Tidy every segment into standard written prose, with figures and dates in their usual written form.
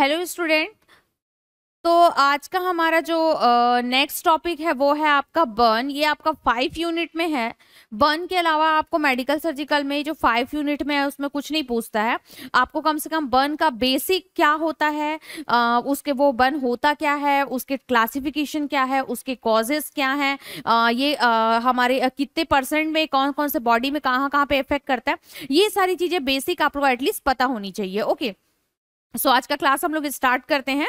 Hello student, तो आज का हमारा जो नेक्स्ट टॉपिक है वो है आपका बर्न। ये आपका 5 यूनिट में है। बर्न के अलावा आपको मेडिकल सर्जिकल में जो 5 यूनिट में है उसमें कुछ नहीं पूछता है। आपको कम से कम बर्न का बेसिक क्या होता है, उसके वो बर्न होता क्या है, उसके क्लासिफिकेशन क्या है, उसके कॉजेस क्या हैं, ये हमारे कितने % में, कौन कौन से बॉडी में, कहाँ कहाँ पे इफेक्ट करता है, ये सारी चीज़ें बेसिक आपको एटलीस्ट पता होनी चाहिए। ओके, सो आज का क्लास हम लोग स्टार्ट करते हैं।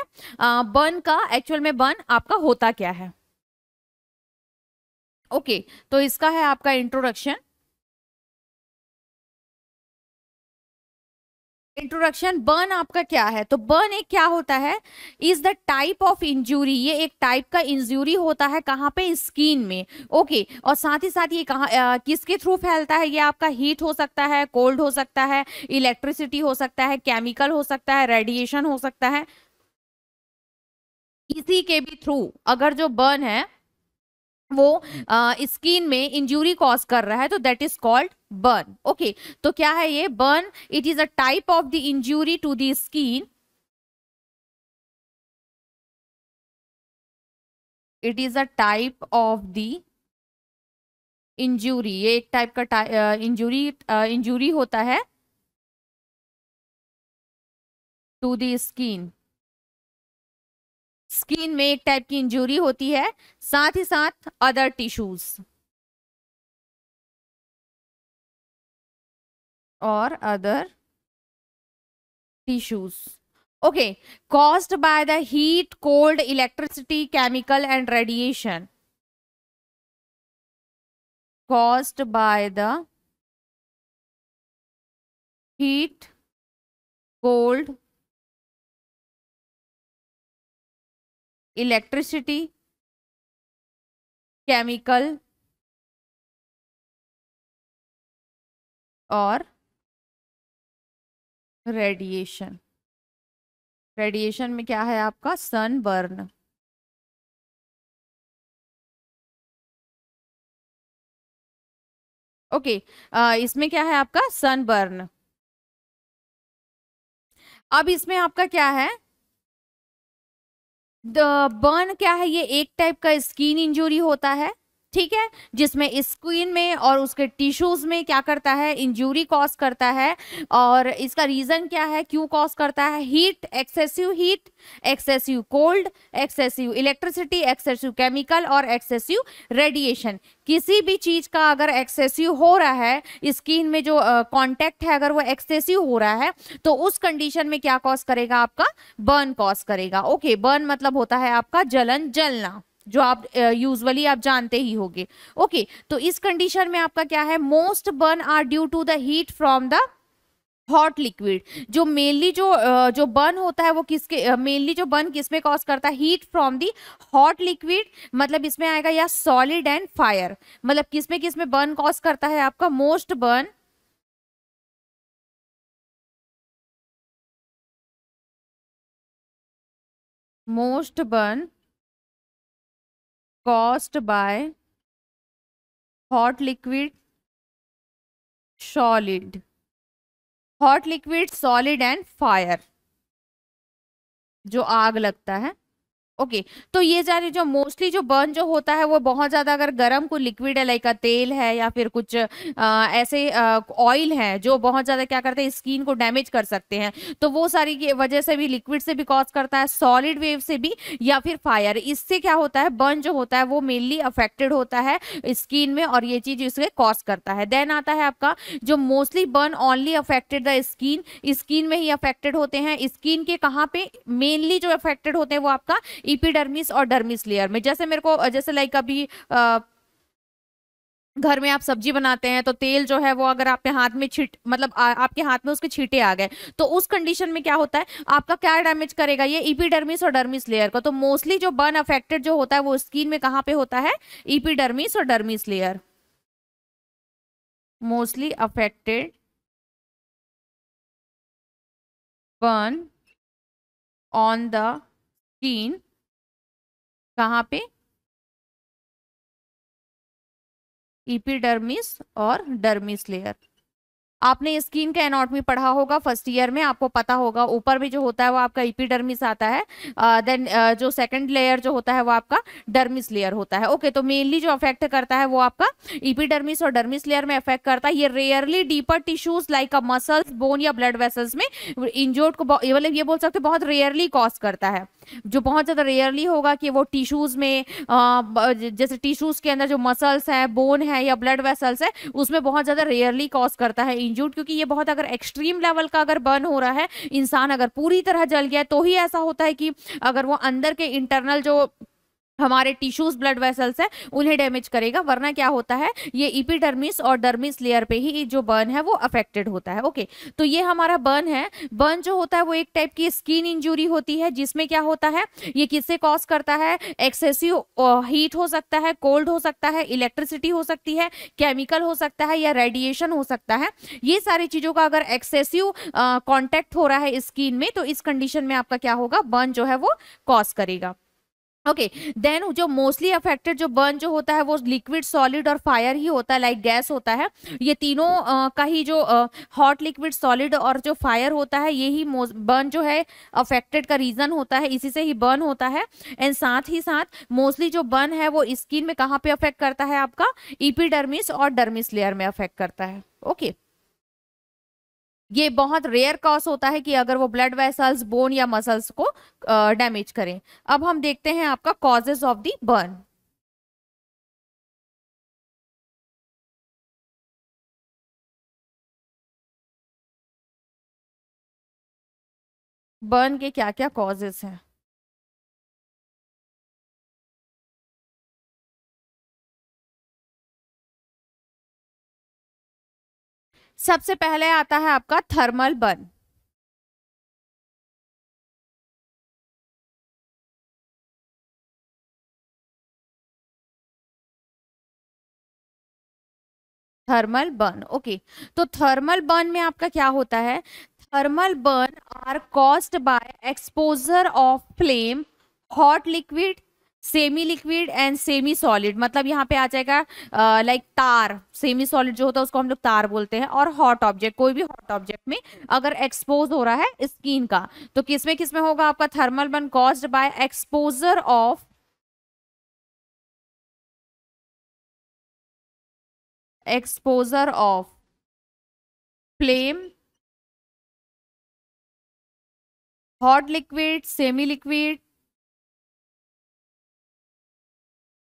बर्न का एक्चुअल में बर्न आपका होता क्या है। ओके, तो इसका है आपका इंट्रोडक्शन। बर्न आपका क्या है, तो बर्न एक क्या होता है, is the type of injury. ये एक टाइप का इंजरी होता है, कहाँ पे, स्किन में। ओके, और साथ ही साथ ये कहाँ किसके थ्रू फैलता है, ये आपका हीट हो सकता है, कोल्ड हो सकता है, इलेक्ट्रिसिटी हो सकता है, केमिकल हो सकता है, रेडिएशन हो सकता है, किसी के भी थ्रू अगर जो बर्न है वो स्किन में इंजरी कॉज कर रहा है तो that is called burn. Okay, तो क्या है ये burn, it is a type of the injury to the skin. It is a type of the injury, ये एक टाइप का इंजरी होता है टू द स्किन। स्किन में एक टाइप की इंजरी होती है, साथ ही साथ other tissues okay, caused by the heat, cold, electricity, chemical and radiation. Caused by the heat, cold, electricity, chemical और रेडिएशन। रेडिएशन में क्या है आपका सनबर्न। ओके, इसमें क्या है आपका सनबर्न। अब इसमें आपका क्या है बर्न, क्या है ये एक टाइप का स्किन इंजरी होता है, ठीक है, जिसमें स्किन में और उसके टिश्यूज में क्या करता है, इंजरी कॉज करता है। और इसका रीजन क्या है, क्यों कॉज करता है, heat, excessive cold, excessive electricity, excessive chemical और एक्सेसिव रेडिएशन। किसी भी चीज का अगर एक्सेसिव हो रहा है, स्किन में जो कॉन्टेक्ट है अगर वो एक्सेसिव हो रहा है तो उस कंडीशन में क्या कॉज करेगा, आपका बर्न कॉज करेगा। ओके, बर्न मतलब होता है आपका जलन, जलना, जो आप यूजुअली आप जानते ही होंगे। ओके, तो इस कंडीशन में आपका क्या है, most burn are due to the heat from the hot liquid. जो मेनली जो बर्न होता है वो किसके, मेनली जो बर्न किसमें कॉज करता है, heat from the hot liquid, मतलब इसमें आएगा या सॉलिड एंड फायर, मतलब किसमें किसमें बर्न कॉज करता है आपका, most burn caused by hot liquid, solid, and fire, जो आग लगता है। ओके, तो ये जाने जो मोस्टली जो बर्न जो होता है वो बहुत ज़्यादा अगर गर्म कोई लिक्विड है, लाइक तेल है या फिर कुछ ऐसे ऑयल है जो बहुत ज़्यादा क्या करते हैं, स्किन को डैमेज कर सकते हैं, तो वो सारी की वजह से भी, लिक्विड से भी कॉज करता है, सॉलिड वेव से भी या फिर फायर। इससे क्या होता है, बर्न जो होता है वो मेनली अफेक्टेड होता है स्किन में और ये चीज़ इसके कॉज करता है। देन आता है आपका जो mostly burn only affected the skin, skin में ही अफेक्टेड होते हैं। स्किन के कहाँ पे मेनली जो अफेक्टेड होते हैं वो आपका एपिडर्मिस और डर्मिस लेयर में। जैसे मेरे को, जैसे लाइक अभी घर में आप सब्जी बनाते हैं तो तेल जो है वो अगर आपके हाथ में आपके हाथ में उसके छींटे आ गए तो उस कंडीशन में क्या होता है, आपका क्या डैमेज करेगा ये एपिडर्मिस और डर्मिस लेयर को। तो मोस्टली जो बर्न अफेक्टेड जो होता है वो स्किन में कहाँ पे होता है, एपिडर्मिस और dermis layer mostly affected burn on the skin. कहाँ पे, एपिडर्मिस और डर्मिस लेयर। आपने स्किन का एनाटॉमी पढ़ा होगा फर्स्ट ईयर में, आपको पता होगा ऊपर भी जो होता है वो आपका एपिडर्मिस आता है, देन जो सेकंड लेयर जो होता है वो आपका डर्मिस लेयर होता है। ओके, तो मेनली जो अफेक्ट करता है वो आपका एपिडर्मिस और डर्मिस लेयर में अफेक्ट करता है। ये rarely deeper tissues like a muscles, bone या ब्लड वेसल्स में इंजोर्ड को मतलब ये बोल सकते बहुत रेयरली कॉज करता है। जो बहुत ज़्यादा रेयरली होगा कि वो टिश्यूज में जैसे टिश्यूज के अंदर जो मसल्स हैं, बोन है या ब्लड वेसल्स है उसमें बहुत ज़्यादा रेयरली कॉज करता है इंजूर्ड, क्योंकि ये बहुत अगर एक्सट्रीम लेवल का अगर बर्न हो रहा है, इंसान अगर पूरी तरह जल गया है तो ही ऐसा होता है कि अगर वो अंदर के इंटरनल जो हमारे टिश्यूज ब्लड वेसल्स है उन्हें डैमेज करेगा, वरना क्या होता है ये एपिडर्मिस और डर्मिस लेयर पे ही जो बर्न है वो अफेक्टेड होता है। ओके, तो ये हमारा बर्न है। बर्न जो होता है वो एक टाइप की स्किन इंजरी होती है जिसमें क्या होता है ये किससे कॉज करता है, एक्सेसिव हीट हो सकता है, कोल्ड हो सकता है, इलेक्ट्रिसिटी हो सकती है, केमिकल हो सकता है या रेडिएशन हो सकता है। ये सारी चीज़ों का अगर एक्सेसिव कॉन्टैक्ट हो रहा है स्किन में तो इस कंडीशन में आपका क्या होगा, बर्न जो है वो कॉज करेगा। ओके, देन जो मोस्टली अफेक्टेड जो बर्न जो होता है वो लिक्विड, सॉलिड और फायर ही होता है, लाइक गैस होता है। ये तीनों का ही जो हॉट, लिक्विड, सॉलिड और जो फायर होता है यही बर्न जो है अफेक्टेड का रीज़न होता है, इसी से ही बर्न होता है। एंड साथ ही साथ मोस्टली जो बर्न है वो स्किन में कहाँ पे अफेक्ट करता है, आपका एपिडर्मिस और डर्मिस लेयर में अफेक्ट करता है। ओके, ये बहुत रेयर कॉज होता है कि अगर वो ब्लड वेसल्स, बोन या मसल्स को डैमेज करें। अब हम देखते हैं आपका causes of the burn. Burn के क्या क्या कॉजेज हैं। सबसे पहले आता है आपका thermal burn. Thermal burn, okay, तो थर्मल बर्न में आपका क्या होता है, thermal burn are caused by exposure of flame, hot, liquid, semi liquid and semi solid. मतलब यहाँ पे आ जाएगा लाइक तार, सेमी सॉलिड जो होता है उसको हम लोग तार बोलते हैं, और हॉट ऑब्जेक्ट, कोई भी हॉट ऑब्जेक्ट में अगर एक्सपोज हो रहा है स्किन का तो किसमें किसमें होगा आपका thermal burn, caused by exposure of flame, hot liquid, semi liquid,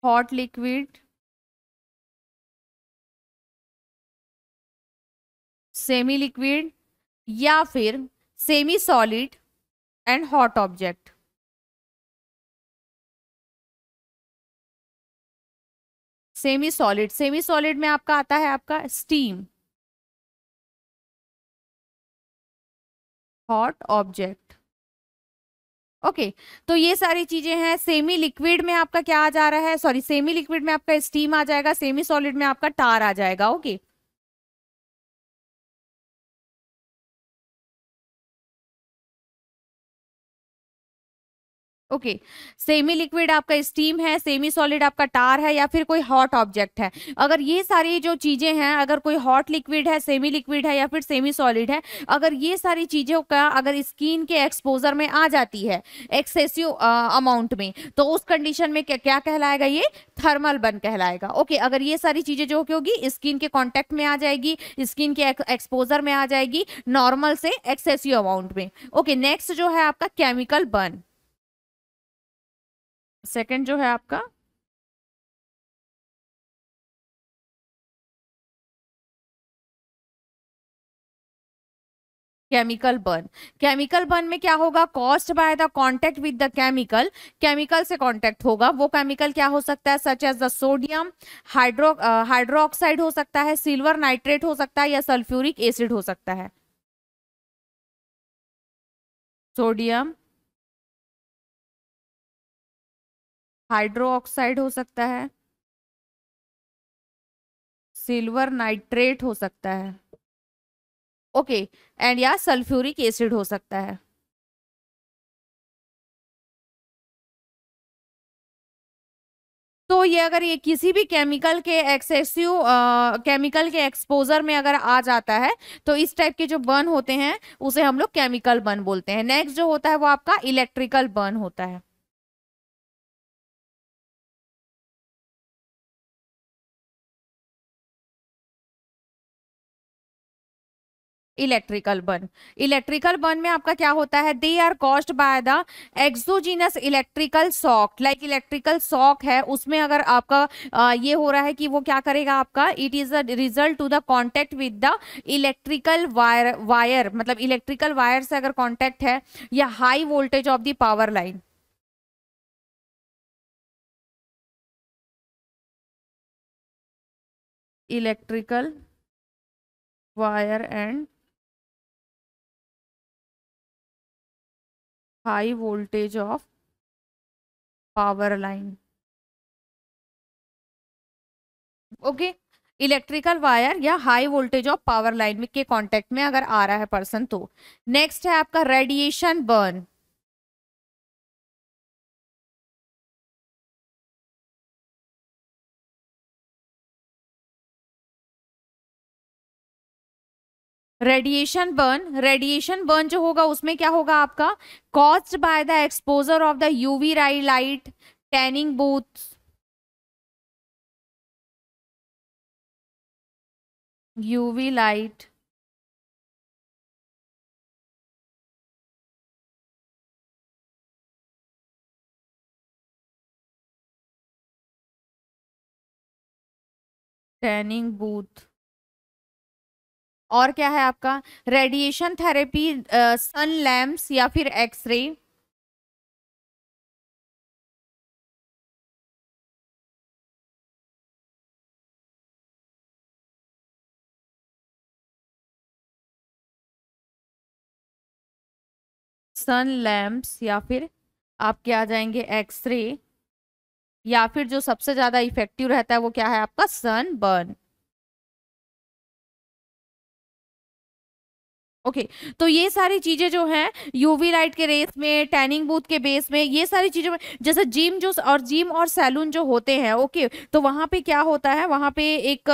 hot liquid, semi liquid या फिर semi solid and hot object. Semi solid, semi solid में आपका आता है आपका स्टीम, हॉट ऑब्जेक्ट। ओके, तो ये सारी चीजें हैं। सेमी लिक्विड में आपका क्या आ जा रहा है, सॉरी सेमी लिक्विड में आपका स्टीम आ जाएगा, सेमी सॉलिड में आपका टार आ जाएगा। ओके, सेमी लिक्विड आपका स्टीम है, सेमी सॉलिड आपका टार है या फिर कोई हॉट ऑब्जेक्ट है। अगर ये सारी जो चीज़ें हैं, अगर कोई हॉट लिक्विड है, सेमी लिक्विड है या फिर सेमी सॉलिड है, अगर ये सारी चीज़ों का अगर स्किन के एक्सपोजर में आ जाती है एक्सेसिव अमाउंट में तो उस कंडीशन में क्या कहलाएगा, ये थर्मल बर्न कहलाएगा। ओके, अगर ये सारी चीज़ें जो होगी स्किन के कॉन्टैक्ट में आ जाएगी, स्किन के एक्सपोजर में आ जाएगी नॉर्मल से एक्सेसिव अमाउंट में। ओके, नेक्स्ट जो है आपका केमिकल बर्न, सेकेंड जो है आपका केमिकल बर्न। केमिकल बर्न में क्या होगा, caused by the contact with the chemical, chemical से कॉन्टैक्ट होगा। वो केमिकल क्या हो सकता है, such as the sodium, hydroxide हो सकता है, सिल्वर नाइट्रेट हो सकता है या सल्फ्यूरिक एसिड हो सकता है। सोडियम हाइड्रो ऑक्साइड हो सकता है, सिल्वर नाइट्रेट हो सकता है, ओके, एंड या सल्फ्यूरिक एसिड हो सकता है। तो ये अगर ये किसी भी केमिकल के एक्सेसिव केमिकल के एक्सपोजर में अगर आ जाता है तो इस टाइप के जो बर्न होते हैं उसे हम लोग केमिकल बर्न बोलते हैं। नेक्स्ट जो होता है वो आपका इलेक्ट्रिकल बर्न होता है। इलेक्ट्रिकल बर्न में आपका क्या होता है, they are caused by the exogenous electrical shock. Like electrical shock है उसमें अगर आपका ये हो रहा है कि वो क्या करेगा आपका, it is a result to the contact with the electrical wire, मतलब इलेक्ट्रिकल वायर से अगर कॉन्टेक्ट है, या high voltage of the power line. Electrical wire and high voltage of power line. Okay, electrical wire या high voltage of power line के contact में अगर आ रहा है पर्सन तो। नेक्स्ट है आपका रेडिएशन बर्न। रेडिएशन बर्न जो होगा उसमें क्या होगा आपका, caused by the exposure of the UV light, tanning booth, UV light, tanning booth. और क्या है आपका, रेडिएशन थेरेपी, सन लैम्प्स या फिर एक्सरे। सन लैम्प्स या फिर आपके आ जाएंगे एक्सरे, या फिर जो सबसे ज्यादा इफेक्टिव रहता है वो क्या है आपका, सन बर्न। ओके, तो ये सारी चीज़ें जो हैं यूवी लाइट के रेस में, टैनिंग बूथ के बेस में, ये सारी चीज़ों में, जैसे जिम और सैलून जो होते हैं, ओके, तो वहाँ पे क्या होता है, वहाँ पे एक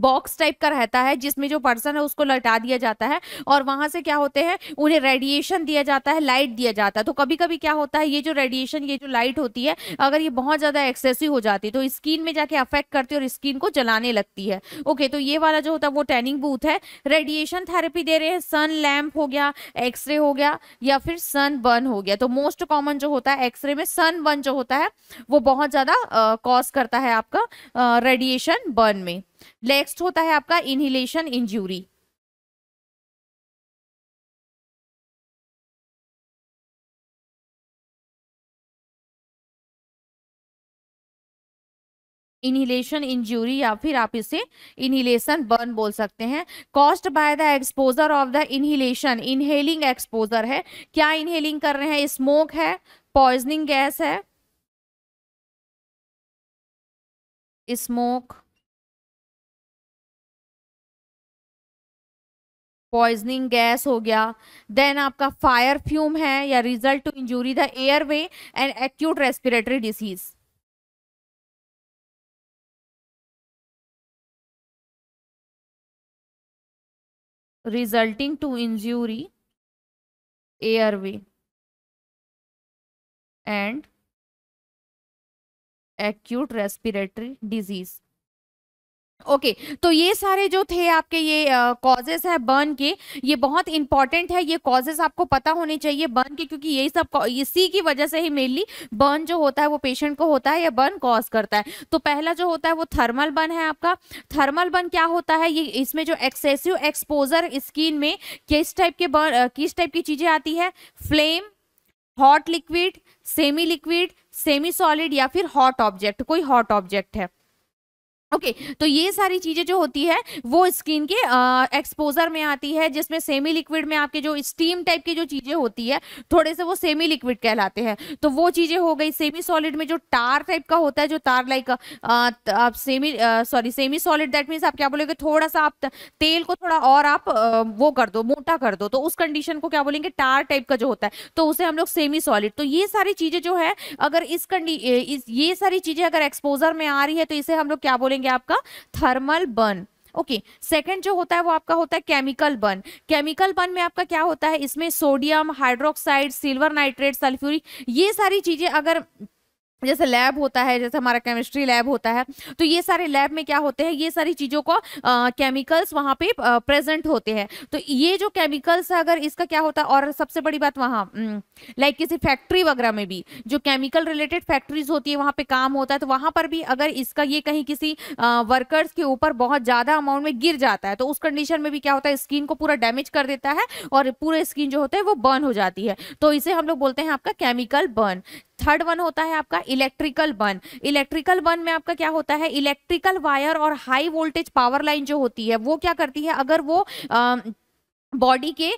बॉक्स टाइप का रहता है जिसमें जो पर्सन है उसको लटा दिया जाता है और वहाँ से क्या होते हैं उन्हें रेडिएशन दिया जाता है, लाइट दिया जाता है। तो कभी कभी क्या होता है ये जो रेडिएशन, ये जो लाइट होती है, अगर ये बहुत ज़्यादा एक्सेसिव हो जाती है तो स्किन में जाके अफेक्ट करती है और स्किन को जलाने लगती है। ओके, तो ये वाला जो होता है वो टैनिंग बूथ है। रेडिएशन थेरेपी दे रहे हैं, सन लैम्प हो गया, एक्सरे हो गया, या फिर सन बर्न हो गया। तो मोस्ट कॉमन जो होता है एक्सरे में सन बर्न जो होता है वो बहुत ज़्यादा कॉज करता है आपका रेडिएशन बर्न में। नेक्स्ट होता है आपका इनहेलेशन इंजरी। इनहेलेशन इंजरी या फिर आप इसे इनहेलेशन बर्न बोल सकते हैं, caused by the exposure of the inhalation. Inhaling exposure है, क्या इनहेलिंग कर रहे हैं, स्मोक है, पॉइजनिंग गैस है, स्मोक, पॉइजनिंग गैस हो गया। देन आपका फायर फ्यूम है या result to injury the airway and acute respiratory disease. Resulting to injury airway and acute respiratory disease. Okay, तो ये सारे जो थे आपके ये कॉजेस है बर्न के, ये बहुत इंपॉर्टेंट है, ये कॉजेस आपको पता होने चाहिए बर्न के, क्योंकि यही सब इसी की वजह से ही मेनली बर्न जो होता है वो पेशेंट को होता है या बर्न कॉज करता है। तो पहला जो होता है वो थर्मल बर्न है आपका। थर्मल बर्न क्या होता है, ये इसमें जो एक्सेसिव एक्सपोजर स्किन में किस टाइप की चीज़ें आती है, flame, hot liquid, semi solid या फिर हॉट ऑब्जेक्ट, कोई हॉट ऑब्जेक्ट है। ओके, तो ये सारी चीज़ें जो होती है वो स्किन के एक्सपोजर में आती है, जिसमें सेमी लिक्विड में आपके जो स्टीम टाइप की जो चीज़ें होती है थोड़े से वो सेमी लिक्विड कहलाते हैं। तो वो चीज़ें हो गई। सेमी सॉलिड में जो तार टाइप का होता है, जो तार लाइक आप सेमी सॉलिड, दैट मीन्स आप क्या बोलेंगे, थोड़ा सा आप तेल को थोड़ा और आप वो कर दो, मोटा कर दो, तो उस कंडीशन को क्या बोलेंगे, तार टाइप का जो होता है, तो उसे हम लोग सेमी सॉलिड। तो ये सारी चीज़ें जो है अगर ये सारी चीज़ें अगर एक्सपोजर में आ रही है तो इसे हम लोग क्या बोलेंगे, आपका थर्मल बर्न। ओके, सेकंड जो होता है वो आपका होता है केमिकल बर्न। केमिकल बर्न में आपका क्या होता है, इसमें sodium hydroxide, silver nitrate, sulphuric, ये सारी चीजें अगर जैसे लैब होता है, जैसे हमारा केमिस्ट्री लैब होता है, तो ये सारे लैब में क्या होते हैं, ये सारी चीज़ों को केमिकल्स वहाँ पे प्रेजेंट होते हैं। तो ये जो केमिकल्स है अगर इसका क्या होता है, और सबसे बड़ी बात वहाँ लाइक किसी फैक्ट्री वगैरह में भी जो केमिकल रिलेटेड फैक्ट्रीज होती है वहाँ पे काम होता है, तो वहाँ पर भी अगर इसका ये कहीं किसी वर्कर्स के ऊपर बहुत ज़्यादा अमाउंट में गिर जाता है तो उस कंडीशन में भी क्या होता है, स्किन को पूरा डैमेज कर देता है और पूरे स्किन जो होता है वो बर्न हो जाती है। तो इसे हम लोग बोलते हैं आपका केमिकल बर्न। थर्ड वन होता है आपका इलेक्ट्रिकल बर्न। इलेक्ट्रिकल बर्न में आपका क्या होता है, इलेक्ट्रिकल वायर और हाई वोल्टेज पावर लाइन जो होती है वो क्या करती है, अगर वो बॉडी के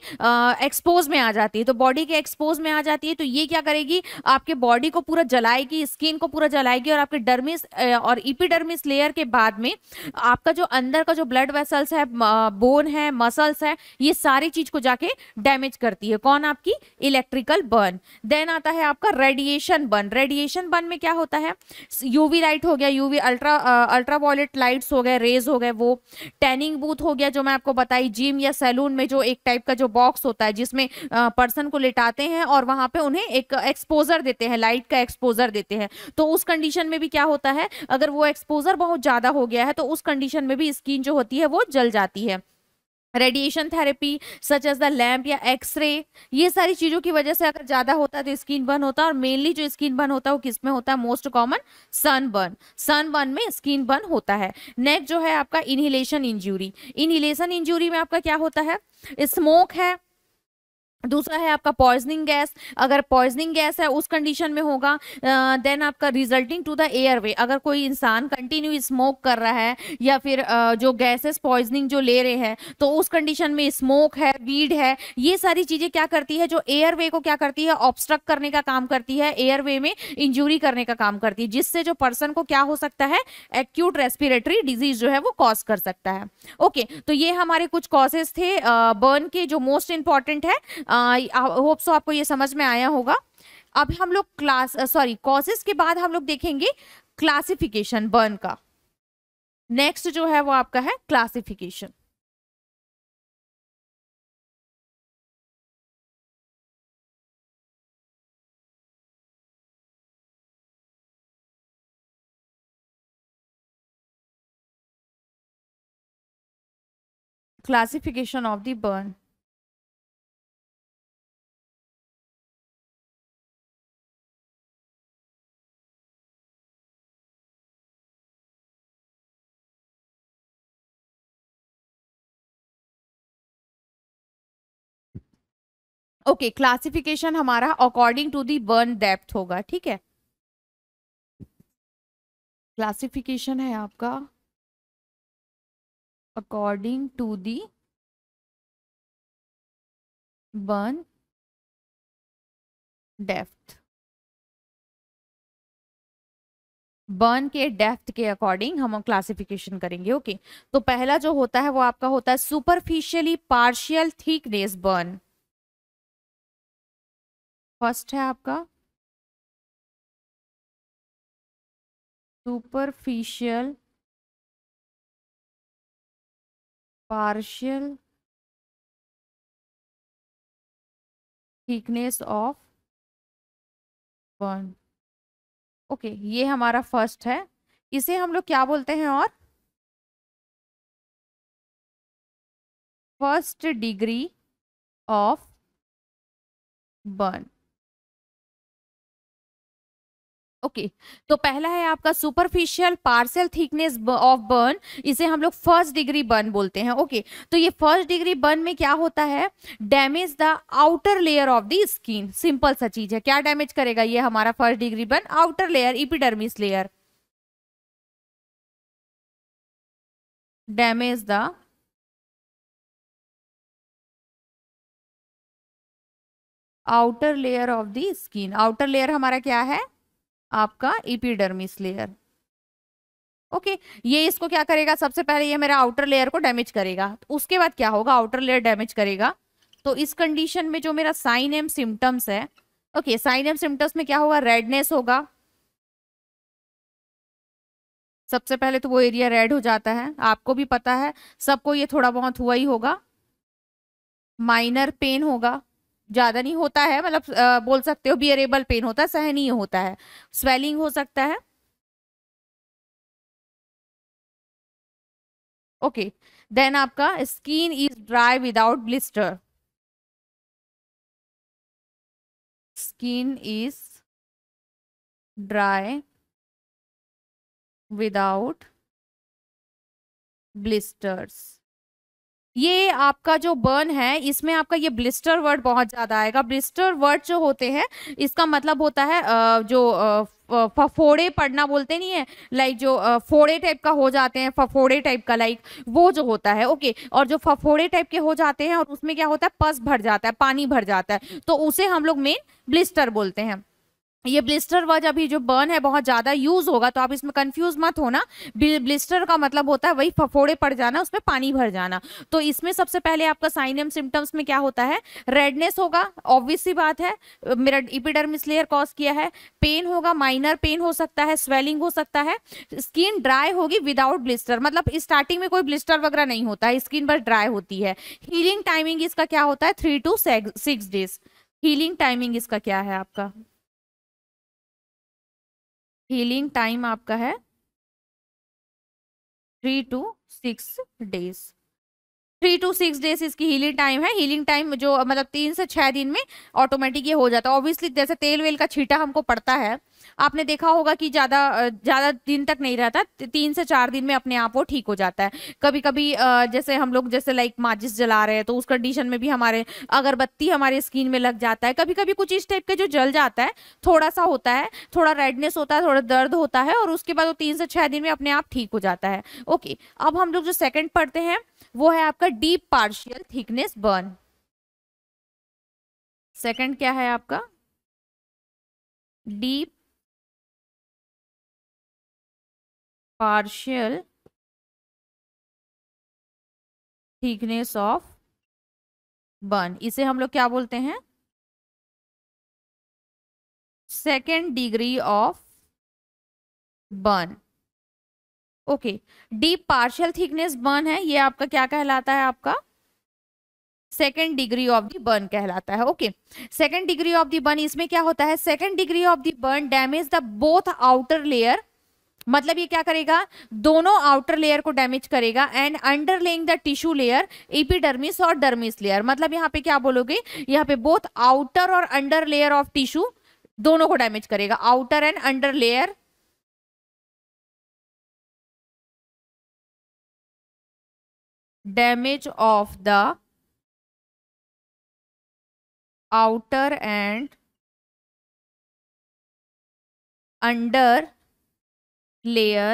एक्सपोज में आ जाती है, तो बॉडी के एक्सपोज में आ जाती है तो ये क्या करेगी, आपके बॉडी को पूरा जलाएगी, स्किन को पूरा जलाएगी और आपके डर्मिस और इपिडर्मिस लेयर के बाद में आपका जो अंदर का जो ब्लड वेसल्स है, बोन है, मसल्स है, ये सारी चीज को जाके डैमेज करती है। कौन, आपकी इलेक्ट्रिकल बर्न। देन आता है आपका रेडिएशन बर्न। रेडिएशन बर्न में क्या होता है, यूवी लाइट हो गया, यूवी अल्ट्रावायलेट लाइट्स हो गए, रेज हो गए, वो टैनिंग बूथ हो गया जो मैं आपको बताई, जिम या सैलून में जो एक टाइप का जो बॉक्स होता है जिसमें पर्सन को लेटाते हैं और वहां पे उन्हें एक एक्सपोजर देते हैं, लाइट का एक्सपोजर देते हैं, तो उस कंडीशन में भी क्या होता है, अगर वो एक्सपोजर बहुत ज्यादा हो गया है तो उस कंडीशन में भी स्किन जो होती है वो जल जाती है। Radiation therapy such as the lamp या एक्सरे, ये सारी चीज़ों की वजह से अगर ज़्यादा होता है तो स्किन बर्न होता है। और मेनली जो स्किन बर्न होता है वो किस में होता है, मोस्ट कॉमन सनबर्न, सनबर्न में स्किन बर्न होता है। नेक्स्ट जो है आपका इनहेलेशन इंजरी। इनहेलेशन इंजरी में आपका क्या होता है, स्मोक है, दूसरा है आपका पॉइजनिंग गैस, अगर पॉइजनिंग गैस है उस कंडीशन में होगा। देन आपका रिजल्टिंग टू द एयरवे, अगर कोई इंसान कंटिन्यू स्मोक कर रहा है या फिर जो गैसेस पॉइजनिंग जो ले रहे हैं तो उस कंडीशन में स्मोक है, वीड है, ये सारी चीज़ें क्या करती है, जो एयरवे को क्या करती है, ऑब्स्ट्रक्ट करने का काम करती है, एयरवे में इंजरी करने का काम करती है, जिससे जो पर्सन को क्या हो सकता है, एक्यूट रेस्पिरेटरी डिजीज जो है वो कॉज कर सकता है। ओके, तो ये हमारे कुछ कॉजेज थे बर्न के जो मोस्ट इंपॉर्टेंट है। आई होप सो आपको ये समझ में आया होगा। अब हम लोग कॉजेस के बाद हम लोग देखेंगे क्लासिफिकेशन बर्न का। नेक्स्ट जो है वो आपका है classification. Classification of the burn. Okay, classification हमारा according to the burn depth होगा। ठीक है, क्लासिफिकेशन है आपका according to the burn depth, burn के डेप्थ के अकॉर्डिंग हम क्लासिफिकेशन करेंगे। ओके, तो पहला जो होता है वो आपका होता है superficially partial thickness burn. First है आपका superficial partial thickness of burn. Okay, ये हमारा फर्स्ट है। इसे हम लोग क्या बोलते हैं, और first degree of burn. Okay, तो पहला है आपका superficial partial thickness of burn, इसे हम लोग फर्स्ट डिग्री बर्न बोलते हैं। ओके, तो ये फर्स्ट डिग्री बर्न में क्या होता है, damage the outer layer of the skin. Simple सा चीज है, क्या डैमेज करेगा ये हमारा first degree burn, outer layer, epidermis layer. damage the outer layer of the skin. outer layer हमारा क्या है आपका epidermis layer. ओके ये इसको क्या करेगा, सबसे पहले ये मेरा आउटर लेयर को डैमेज करेगा, उसके बाद क्या होगा आउटर लेयर डैमेज करेगा. तो इस कंडीशन में जो मेरा साइन एंड सिम्टम्स है, ओके साइन एंड सिम्टम्स में क्या होगा, रेडनेस होगा. सबसे पहले तो वो एरिया रेड हो जाता है, आपको भी पता है, सबको ये थोड़ा बहुत हुआ ही होगा. माइनर पेन होगा, ज्यादा नहीं होता है, मतलब बोल सकते हो बियरेबल पेन होता है, सहनीय होता है. स्वेलिंग हो सकता है. ओके देन आपका skin is dry without blister. Skin is dry without blisters. ये आपका जो बर्न है इसमें आपका ये ब्लिस्टर वर्ड बहुत ज्यादा आएगा. ब्लिस्टर वर्ड जो होते हैं इसका मतलब होता है जो फफोड़े पड़ना बोलते नहीं है, लाइक जो फोड़े टाइप का हो जाते हैं, फफोड़े टाइप का लाइक वो जो होता है. ओके और जो फफोड़े टाइप के हो जाते हैं और उसमें क्या होता है पस भर जाता है, पानी भर जाता है, तो उसे हम लोग मेन ब्लिस्टर बोलते हैं. ये ब्लिस्टर वर्ड अभी जो बर्न है बहुत ज्यादा यूज होगा, तो आप इसमें कंफ्यूज मत होना. ब्लिस्टर का मतलब होता है वही फफोड़े पड़ जाना, उसमें पानी भर जाना. तो इसमें सबसे पहले आपका साइन एंड सिम्टम्स में क्या होता है, रेडनेस होगा, ऑब्वियस सी बात है मेरा एपिडर्मिस लेयर कॉज किया है. पेन होगा, माइनर पेन हो सकता है, स्वेलिंग हो सकता है. स्किन ड्राई होगी विदाउट ब्लिस्टर, मतलब स्टार्टिंग में कोई ब्लिस्टर वगैरह नहीं होता है, स्किन बस ड्राई होती है. हीलिंग टाइमिंग इसका क्या होता है 3 to 6 days. हीलिंग टाइमिंग इसका क्या है आपका, हीलिंग टाइम आपका है 3 to 6 days. 3 to 6 days इसकी हीलिंग टाइम है. हीलिंग टाइम जो मतलब 3 से 6 दिन में ऑटोमेटिक ये हो जाता है. ऑब्वियसली जैसे तेल वेल का छींटा हमको पड़ता है, आपने देखा होगा कि ज़्यादा दिन तक नहीं रहता, 3 से 4 दिन में अपने आप वो ठीक हो जाता है. कभी कभी जैसे हम लोग जैसे लाइक माचिस जला रहे हैं तो उस कंडीशन में भी हमारे अगरबत्ती हमारे स्किन में लग जाता है. कभी कभी कुछ इस टाइप के जो जल जाता है, थोड़ा सा होता है, थोड़ा रेडनेस होता है, थोड़ा दर्द होता है, और उसके बाद वो 3 से 6 दिन में अपने आप ठीक हो जाता है. ओके अब हम लोग जो सेकेंड पढ़ते हैं वो है आपका deep partial thickness burn. Second क्या है आपका, deep partial thickness of burn. इसे हम लोग क्या बोलते हैं, second degree of burn. Okay deep partial thickness burn है, ये आपका क्या कहलाता है, आपका second degree of the burn कहलाता है. Okay second degree of the burn, इसमें क्या होता है, second degree of the burn damage the both outer layer. मतलब ये क्या करेगा, दोनों आउटर लेयर को डैमेज करेगा. And underlying the tissue layer, epidermis और डर्मिस लेयर. मतलब यहाँ पे क्या बोलोगे, यहाँ पे बोथ आउटर और अंडर लेयर ऑफ टिश्यू दोनों को डैमेज करेगा. Outer and under layer damage of the outer and under layer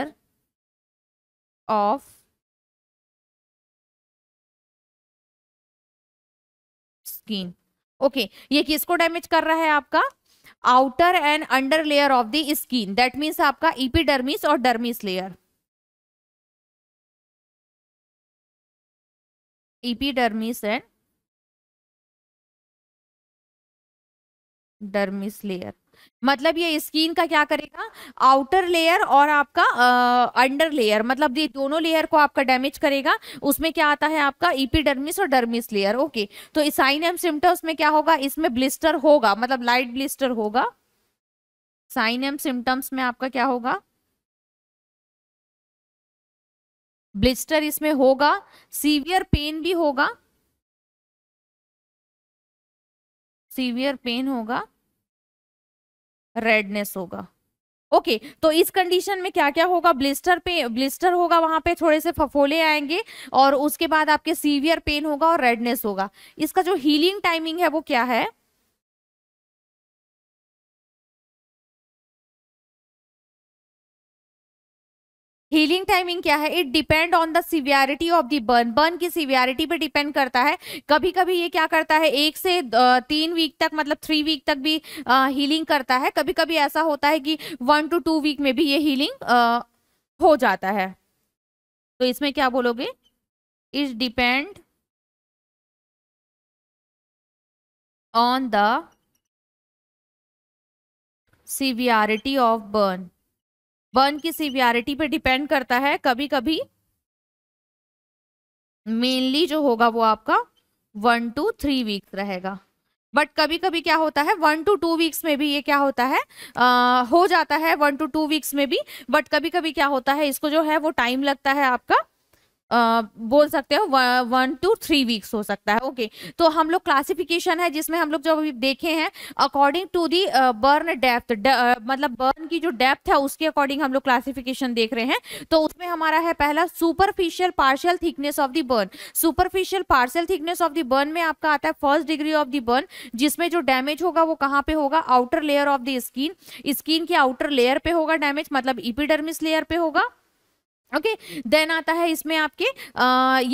of skin. Okay ये किसको डैमेज कर रहा है, आपका outer and under layer of the skin. that means आपका epidermis और dermis layer. epidermis and dermis layer. मतलब ये स्किन का क्या करेगा, आउटर लेयर और आपका अंडर लेयर, मतलब ये दोनों लेयर को आपका डैमेज करेगा. उसमें क्या आता है आपका एपिडर्मिस और डर्मिस लेयर. ओके तो इस साइन एंड सिम्टम्स में क्या होगा, इसमें ब्लिस्टर होगा, मतलब लाइट ब्लिस्टर होगा. साइन एंड सिम्टम्स में आपका क्या होगा, ब्लिस्टर इसमें होगा. सीवियर पेन भी होगा, सीवियर पेन होगा, रेडनेस होगा. ओके तो इस कंडीशन में क्या क्या होगा, ब्लिस्टर होगा, वहां पे थोड़े से फफोले आएंगे, और उसके बाद आपके सीवियर पेन होगा और रेडनेस होगा. इसका जो हीलिंग टाइमिंग है वो क्या है, हीलिंग टाइमिंग क्या है, it depend on the severity of the burn, burn की सीवियरिटी पे डिपेंड करता है। कभी कभी ये क्या करता है 1 से 3 वीक तक, मतलब 3 वीक तक भी हीलिंग करता है। कभी कभी ऐसा होता है कि 1 to 2 वीक में भी ये हीलिंग हो जाता है। तो इसमें क्या बोलोगे, is depend on the severity of burn, burn की सीवियरिटी पे डिपेंड करता है। कभी कभी मेनली जो होगा वो आपका 1 to 3 वीक्स रहेगा, बट कभी कभी क्या होता है 1 to 2 वीक्स में भी ये क्या होता है हो जाता है 1 to 2 वीक्स में भी। बट कभी कभी क्या होता है इसको जो है वो टाइम लगता है आपका, बोल सकते हो 1 to 3 वीक्स हो सकता है। ओके तो हम लोग क्लासिफिकेशन है जिसमें हम लोग जो अभी देखे हैं according to the burn depth, मतलब बर्न की जो डेप्थ है उसके अकॉर्डिंग हम लोग क्लासिफिकेशन देख रहे हैं। तो उसमें हमारा है पहला superficial partial thickness of the burn. Superficial partial thickness of the burn में आपका आता है 1st degree of the burn, जिसमें जो डैमेज होगा वो कहाँ पे होगा, outer layer of the skin, skin की आउटर लेयर पे होगा डैमेज, मतलब एपिडर्मिस लेयर पे होगा। ओके देन आता है इसमें आपके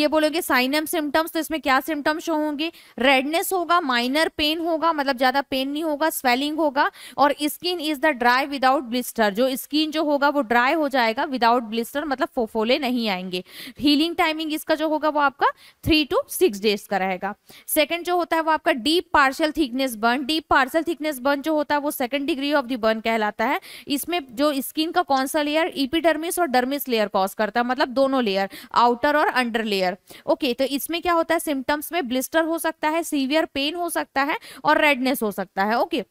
ये बोलोगे साइनम सिम्टम्स। तो इसमें क्या सिम्टम्स होंगे, रेडनेस होगा, माइनर पेन होगा, मतलब ज्यादा पेन नहीं होगा, स्वेलिंग होगा, और skin is the dry without blister, जो स्किन जो होगा वो ड्राई हो जाएगा विदाउट ब्लिस्टर, मतलब फोफोले नहीं आएंगे। हीलिंग टाइमिंग इसका जो होगा वो आपका 3 to 6 डेज का रहेगा। सेकेंड जो होता है वो आपका deep partial thickness burn, deep partial thickness burn जो होता है वो 2nd degree of the burn कहलाता है। इसमें जो स्किन का कौन सा लेयर, एपिडर्मिस और डर्मिस लेयर करता है, मतलब दोनों लेयर, आउटर और अंडर लेयर। ओके तो इसमें क्या होता है सिम्टम्स में ब्लिस्टर हो सकता है, सीवियर पेन हो सकता है और रेडनेस हो सकता है। ओके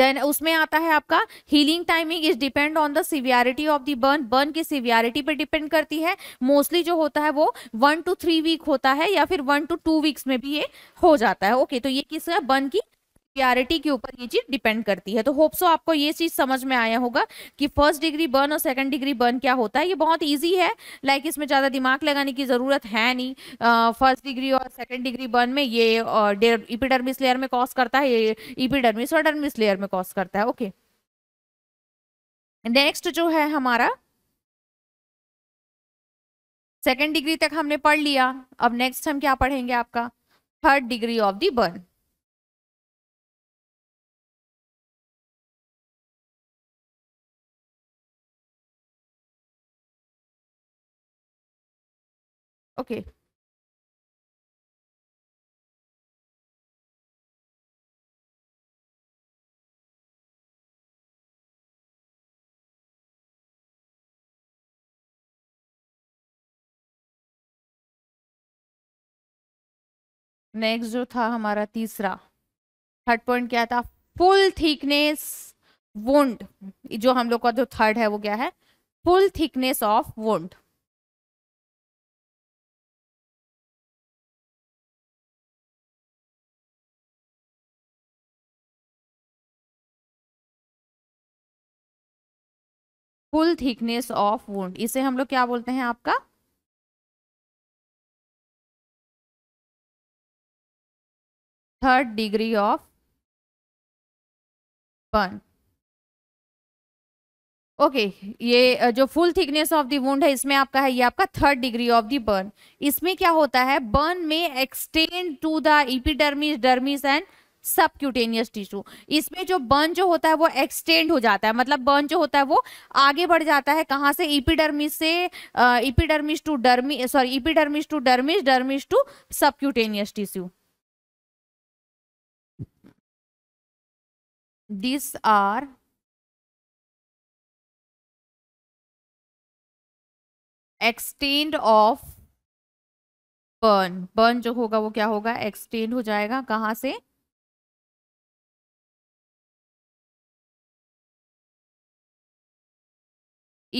देन उसमें आता है आपका healing timing is depend on the severity of the burn, burn की सीवियरिटी पे डिपेंड करती है। मोस्टली जो होता है वो 1 to 3 वीक होता है, या फिर 1 to 2 वीक्स में भी ये हो जाता है। ओके तो ये किसका, बर्न की सीवियरिटी के ऊपर ये चीज डिपेंड करती है। तो होप सो आपको ये चीज समझ में आया होगा कि 1st डिग्री बर्न और 2nd डिग्री बर्न क्या होता है। ये बहुत इजी है, लाइक इसमें ज्यादा दिमाग लगाने की जरूरत है नहीं। 1st डिग्री और 2nd डिग्री बर्न में ये एपिडर्मिस लेयर में कॉज करता है, ये एपिडर्मिस और डर्मिस लेयर में कॉज करता है। ओके नेक्स्ट जो है हमारा 2nd डिग्री तक हमने पढ़ लिया। अब नेक्स्ट हम क्या पढ़ेंगे आपका 3rd degree of the burn. Okay next जो था हमारा तीसरा 3rd पॉइंट क्या था, फुल थिकनेस वुंड। जो हम लोग का जो 3rd है वो क्या है, full thickness of wound. Full thickness of wound इसे हम लोग क्या बोलते हैं आपका third degree of burn. Okay ये जो full thickness of the wound है इसमें आपका है ये आपका 3rd degree of the burn. इसमें क्या होता है बर्न में extend to the epidermis, dermis and subcutaneous tissue. इसमें जो बर्न जो होता है वो एक्सटेंड हो जाता है, मतलब बर्न जो होता है वो आगे बढ़ जाता है। कहाँ से, एपिडर्मिस से epidermis to dermis, dermis to subcutaneous tissue. This are extend of burn. Burn जो होगा वो क्या होगा, एक्सटेंड हो जाएगा। कहाँ से,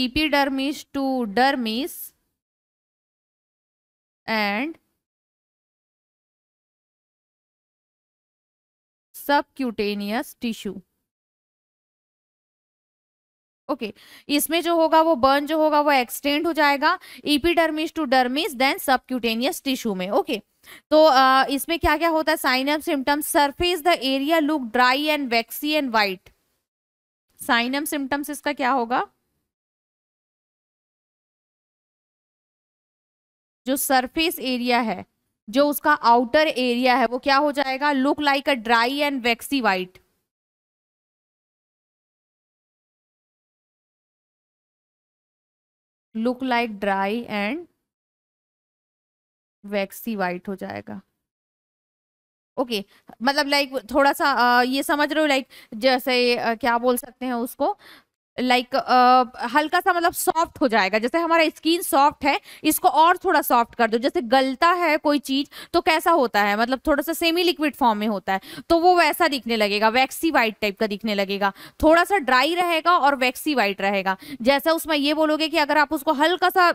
epidermis to dermis and subcutaneous tissue. Okay इसमें जो होगा वो बर्न जो होगा वो एक्सटेंड हो जाएगा epidermis to dermis then subcutaneous tissue में। ओके तो इसमें क्या क्या होता है, sign and symptoms. Surface the area look dry and waxy and white. Sign and symptoms इसका क्या होगा, जो सरफेस एरिया है, जो उसका आउटर एरिया है, वो क्या हो जाएगा, look like a dry and waxy white. Look like dry and waxy white हो जाएगा। ओके मतलब लाइक थोड़ा सा ये समझ रहे हो, लाइक जैसे क्या बोल सकते हैं उसको, लाइक हल्का सा मतलब सॉफ्ट हो जाएगा। जैसे हमारा स्किन सॉफ्ट है, इसको और थोड़ा सॉफ्ट कर दो। जैसे गलता है कोई चीज तो कैसा होता है, मतलब थोड़ा सा सेमी लिक्विड फॉर्म में होता है, तो वो वैसा दिखने लगेगा, वैक्सी वाइट टाइप का दिखने लगेगा। थोड़ा सा ड्राई रहेगा और वैक्सी वाइट रहेगा। जैसा उसमें ये बोलोगे कि अगर आप उसको हल्का सा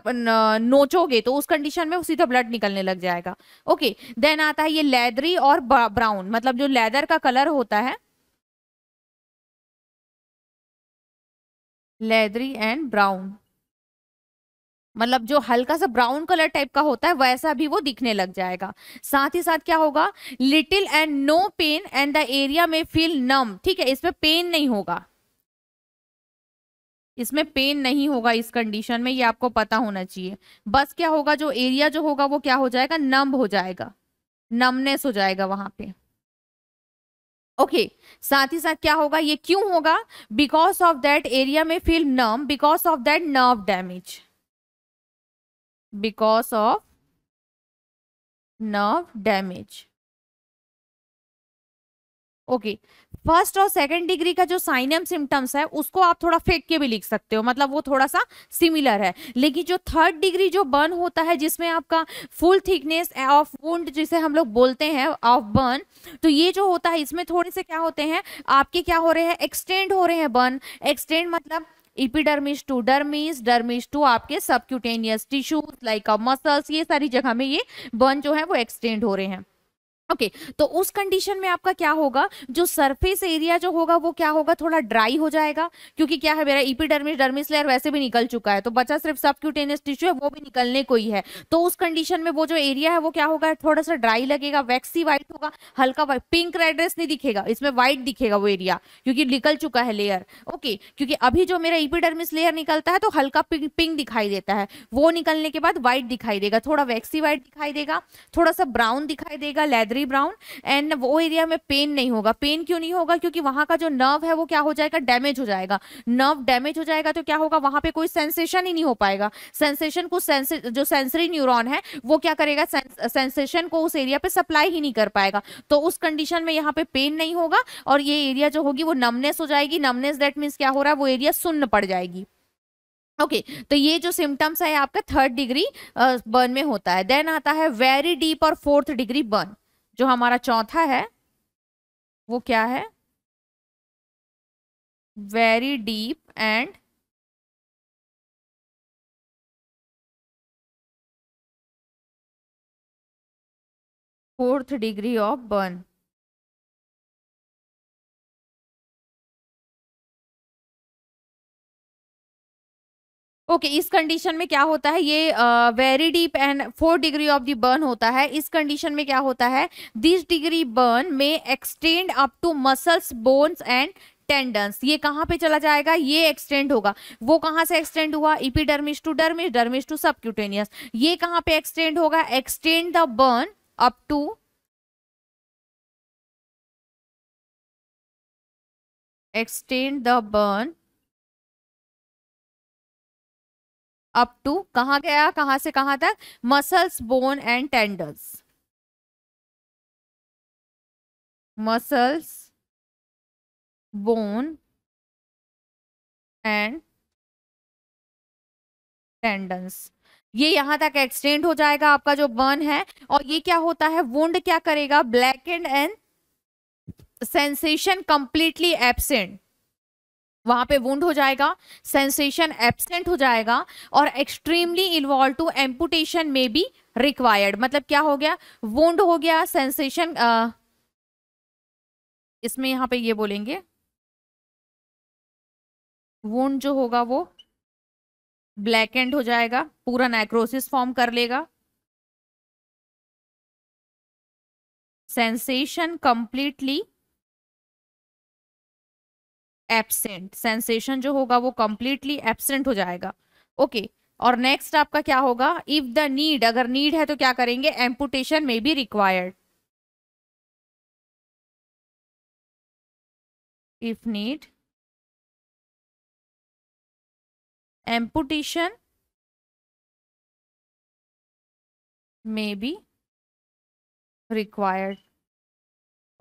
नोचोगे तो उस कंडीशन में सीधा ब्लड निकलने लग जाएगा। ओके देन आता है ये लेदरी और ब्राउन, मतलब जो लेदर का कलर होता है, लेदरी एंड ब्राउन, मतलब जो हल्का सा ब्राउन कलर टाइप का होता है वैसा भी वो दिखने लग जाएगा। साथ ही साथ क्या होगा, little and no pain and the area में फील नम। ठीक है, इसमें पेन नहीं होगा, इसमें पेन नहीं होगा इस कंडीशन में, ये आपको पता होना चाहिए। बस क्या होगा, जो एरिया जो होगा वो क्या हो जाएगा, नम हो जाएगा, नमनेस हो जाएगा वहां पे। ओके साथ ही साथ क्या होगा, ये क्यों होगा, बिकॉज ऑफ दैट एरिया में feel numb, because of that nerve damage, because of nerve damage. Okay first और सेकंड डिग्री का जो साइनम सिम्टम्स है उसको आप थोड़ा फेंक के भी लिख सकते हो, मतलब वो थोड़ा सा सिमिलर है। लेकिन जो थर्ड डिग्री जो बर्न होता है, जिसमें आपका फुल थिकनेस ऑफ वुंड जिसे हम लोग बोलते हैं ऑफ बर्न, तो ये जो होता है इसमें थोड़े से क्या होते हैं आपके, क्या हो रहे हैं, एक्सटेंड हो रहे हैं बर्न। एक्सटेंड मतलब epidermis to dermis, dermis to आपके सबक्यूटेनियस टिश्यूज लाइक मसल्स, ये सारी जगह में ये बर्न जो है वो एक्सटेंड हो रहे हैं। ओके तो उस कंडीशन में आपका क्या होगा, जो सरफेस एरिया जो होगा वो क्या होगा, थोड़ा ड्राई हो जाएगा, क्योंकि क्या है मेरा एपिडर्मिस डर्मिस लेयर वैसे भी निकल चुका है, तो बचा सिर्फ सबक्यूटेनियस टिश्यू है, वो भी निकलने को ही है। तो उस कंडीशन में वो जो एरिया है वो क्या होगा, थोड़ा सा ड्राई लगेगा, वैक्सी वाइट होगा, हल्का वाइट, पिंक रेड्रेस नहीं दिखेगा, इसमें व्हाइट दिखेगा वो एरिया, क्योंकि निकल चुका है लेयर। ओके क्योंकि अभी जो मेरा एपिडर्मिस लेयर निकलता है तो हल्का पिंक दिखाई देता है, वो निकलने के बाद व्हाइट दिखाई देगा, थोड़ा वैक्सी वाइट दिखाई देगा, थोड़ा सा ब्राउन दिखाई देगा, लेदर ब्राउन। एंड वो एरिया में पेन नहीं होगा। पेन क्यों नहीं होगा, क्योंकि वहां का जो नर्व है वो क्या हो जाएगा, डैमेज हो जाएगा। नर्व डैमेज हो जाएगा तो क्या होगा, वहां पे कोई सेंसेशन ही नहीं हो पाएगा। सेंसेशन को जो सेंसरी न्यूरॉन है वो क्या करेगा, सेंसेशन को उस एरिया पे सप्लाई ही नहीं कर पाएगा। तो उस कंडीशन में यहाँ पे पेन नहीं होगा और ये एरिया जो होगी वो नमनेस हो जाएगी। नमनेस दैट मीन्स क्या हो रहा है, वो एरिया सुन्न पड़ जाएगी। ओके तो ये जो सिम्टम्स है आपका थर्ड डिग्री बर्न में होता है। देन आता है वेरी डीप और फोर्थ डिग्री बर्न। जो हमारा चौथा है वो क्या है, very deep and fourth degree of burn. Okay इस कंडीशन में क्या होता है, ये very deep and 4 degree of the burn होता है। इस कंडीशन में क्या होता है, दिस डिग्री बर्न में extend up to muscles, bones and tendons. ये कहाँ पे चला जाएगा, ये एक्सटेंड होगा। वो कहाँ से एक्सटेंड हुआ, epidermis to dermis, dermis to subcutaneous. ये कहाँ पे एक्सटेंड होगा, extend the burn up to, extend the burn up to, कहाँ गया, कहाँ से कहाँ तक, muscles, bone and tendons. Muscles, bone and tendons, ये यहाँ तक एक्सटेंड हो जाएगा आपका जो बर्न है। और ये क्या होता है, वुंड क्या करेगा, blackened and sensation completely absent. वहां पे वुंड हो जाएगा, सेंसेशन एब्सेंट हो जाएगा। और एक्सट्रीमली इन्वॉल्व टू एम्पुटेशन में भी रिक्वायर्ड, मतलब क्या हो गया, वुंड हो गया, सेंसेशन, इसमें यहाँ पे ये बोलेंगे वुंड जो होगा वो ब्लैक एंड हो जाएगा, पूरा नेक्रोसिस फॉर्म कर लेगा। सेंसेशन कंप्लीटली एब्सेंट, सेंसेशन जो होगा वो कंप्लीटली एब्सेंट हो जाएगा। ओके और नेक्स्ट आपका क्या होगा, इफ द नीड, अगर नीड है तो क्या करेंगे, एम्पुटेशन में be required, if need amputation में बी रिक्वायर्ड।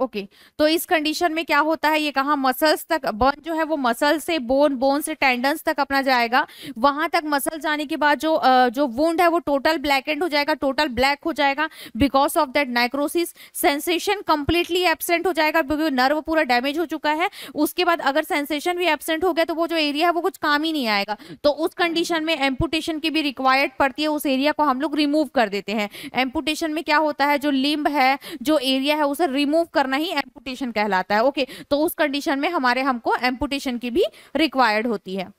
ओके, तो इस कंडीशन में क्या होता है, ये कहा मसल्स तक, बर्न जो है वो मसल से बोन, बोन से टेंडन्स तक अपना जाएगा, वहां तक मसल जाने के बाद जो वुंड है वो टोटल ब्लैकेंड हो जाएगा, टोटल ब्लैक हो जाएगा because of that necrosis. Sensation completely absent हो जाएगा क्योंकि नर्व पूरा डैमेज हो चुका है। उसके बाद अगर सेंसेशन भी एब्सेंट हो गया तो वो जो एरिया है वो कुछ काम ही नहीं आएगा, तो उस कंडीशन में एम्पुटेशन की भी रिक्वायर्ड पड़ती है, उस एरिया को हम लोग रिमूव कर देते हैं। एम्पुटेशन में क्या होता है, जो लिम्ब है, जो एरिया है उसे रिमूव करना ही एम्पुटेशन कहलाता है। ओके, तो उस कंडीशन में हमको एम्पुटेशन की भी रिक्वायर्ड होती है।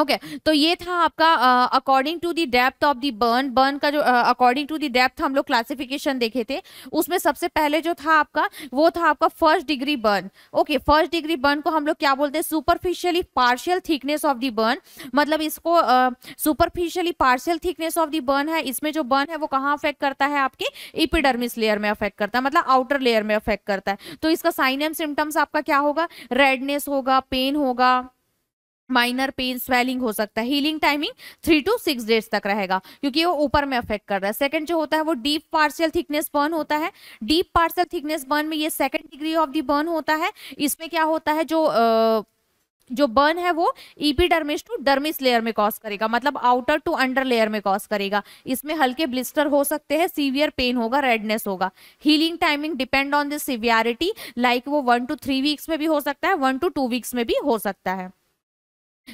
ओके, तो ये था आपका according to the depth of the burn, burn का जो अकॉर्डिंग टू द डेप्थ हम लोग क्लासिफिकेशन देखे थे, उसमें सबसे पहले जो था आपका वो था आपका first degree burn. Okay, first degree burn को हम लोग क्या बोलते हैं, superficially partial thickness of the burn, मतलब इसको superficially partial thickness of the burn है। इसमें जो बर्न है वो कहाँ अफेक्ट करता है, आपके एपिडर्मिस लेयर में अफेक्ट करता है, मतलब आउटर लेयर में अफेक्ट करता है। तो इसका साइन एंड सिम्टम्स आपका क्या होगा, रेडनेस होगा, पेन होगा, माइनर पेन, स्वेलिंग हो सकता है। हीलिंग टाइमिंग 3 to 6 डेज तक रहेगा क्योंकि वो ऊपर में अफेक्ट कर रहा है। सेकंड जो होता है वो डीप पार्शियल थिकनेस बर्न होता है। डीप पार्शियल थिकनेस बर्न में ये second degree of the burn होता है। इसमें क्या होता है, जो बर्न है वो एपिडर्मिस टू डर्मिस लेयर में कॉज करेगा, मतलब आउटर टू अंडर लेयर में कॉज करेगा। इसमें हल्के ब्लिस्टर हो सकते हैं, सीवियर पेन होगा, रेडनेस होगा। Healing timing depend on the severity, like वो 1 to 3 वीक्स में भी हो सकता है, 1 to 2 वीक्स में भी हो सकता है।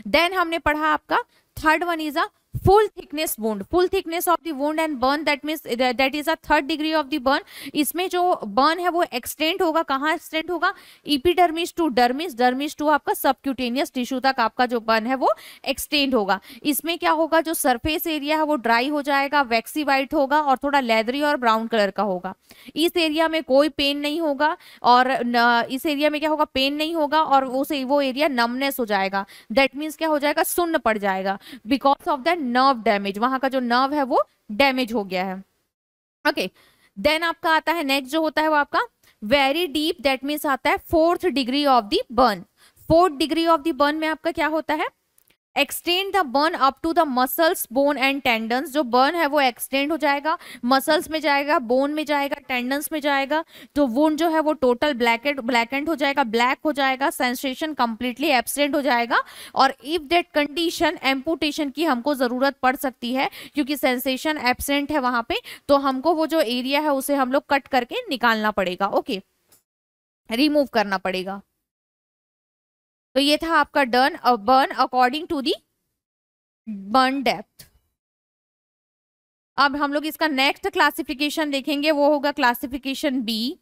देन हमने पढ़ा आपका third one is a full thickness wound, full thickness of the wound and burn, that means that is a third degree of the burn. इसमें जो बर्न है वो एक्सटेंड होगा, कहाँ एक्सटेंड होगा, epidermis to dermis, dermis to आपका subcutaneous tissue तक आपका जो बर्न है वो एक्सटेंड होगा। इसमें क्या होगा, जो सरफेस एरिया है वो ड्राई हो जाएगा, वैक्सी वाइट होगा और थोड़ा लेदरी और ब्राउन कलर का होगा। इस एरिया में कोई पेन नहीं होगा और इस एरिया में क्या होगा, पेन नहीं होगा और वो एरिया नमनेस हो जाएगा, दैट मीन्स क्या हो जाएगा, सुन्न पड़ जाएगा because of that nerve damage, वहां का जो नर्व है वो डैमेज हो गया है। ओके, देन आपका आता है नेक्स्ट जो होता है वो आपका वेरी डीप, दैट मींस आता है fourth degree of the burn. Fourth degree of the burn में आपका क्या होता है, extend the burn up to the muscles, bone and tendons. जो बर्न है वो एक्सटेंड हो जाएगा, मसल्स में जाएगा, बोन में जाएगा, टेंडन्स में जाएगा। तो वुंड जो है वो टोटल ब्लैकेंड हो जाएगा, ब्लैक हो जाएगा, सेंसेशन कंप्लीटली एब्सेंट हो जाएगा। और इफ दैट कंडीशन, एम्पुटेशन की हमको ज़रूरत पड़ सकती है क्योंकि सेंसेशन एब्सेंट है वहाँ पे, तो हमको वो जो एरिया है उसे हम लोग कट करके निकालना पड़ेगा। ओके, रिमूव करना पड़ेगा। तो ये था आपका done burn according to the burn depth. अब हम लोग इसका नेक्स्ट क्लासिफिकेशन देखेंगे, वो होगा क्लासिफिकेशन बी।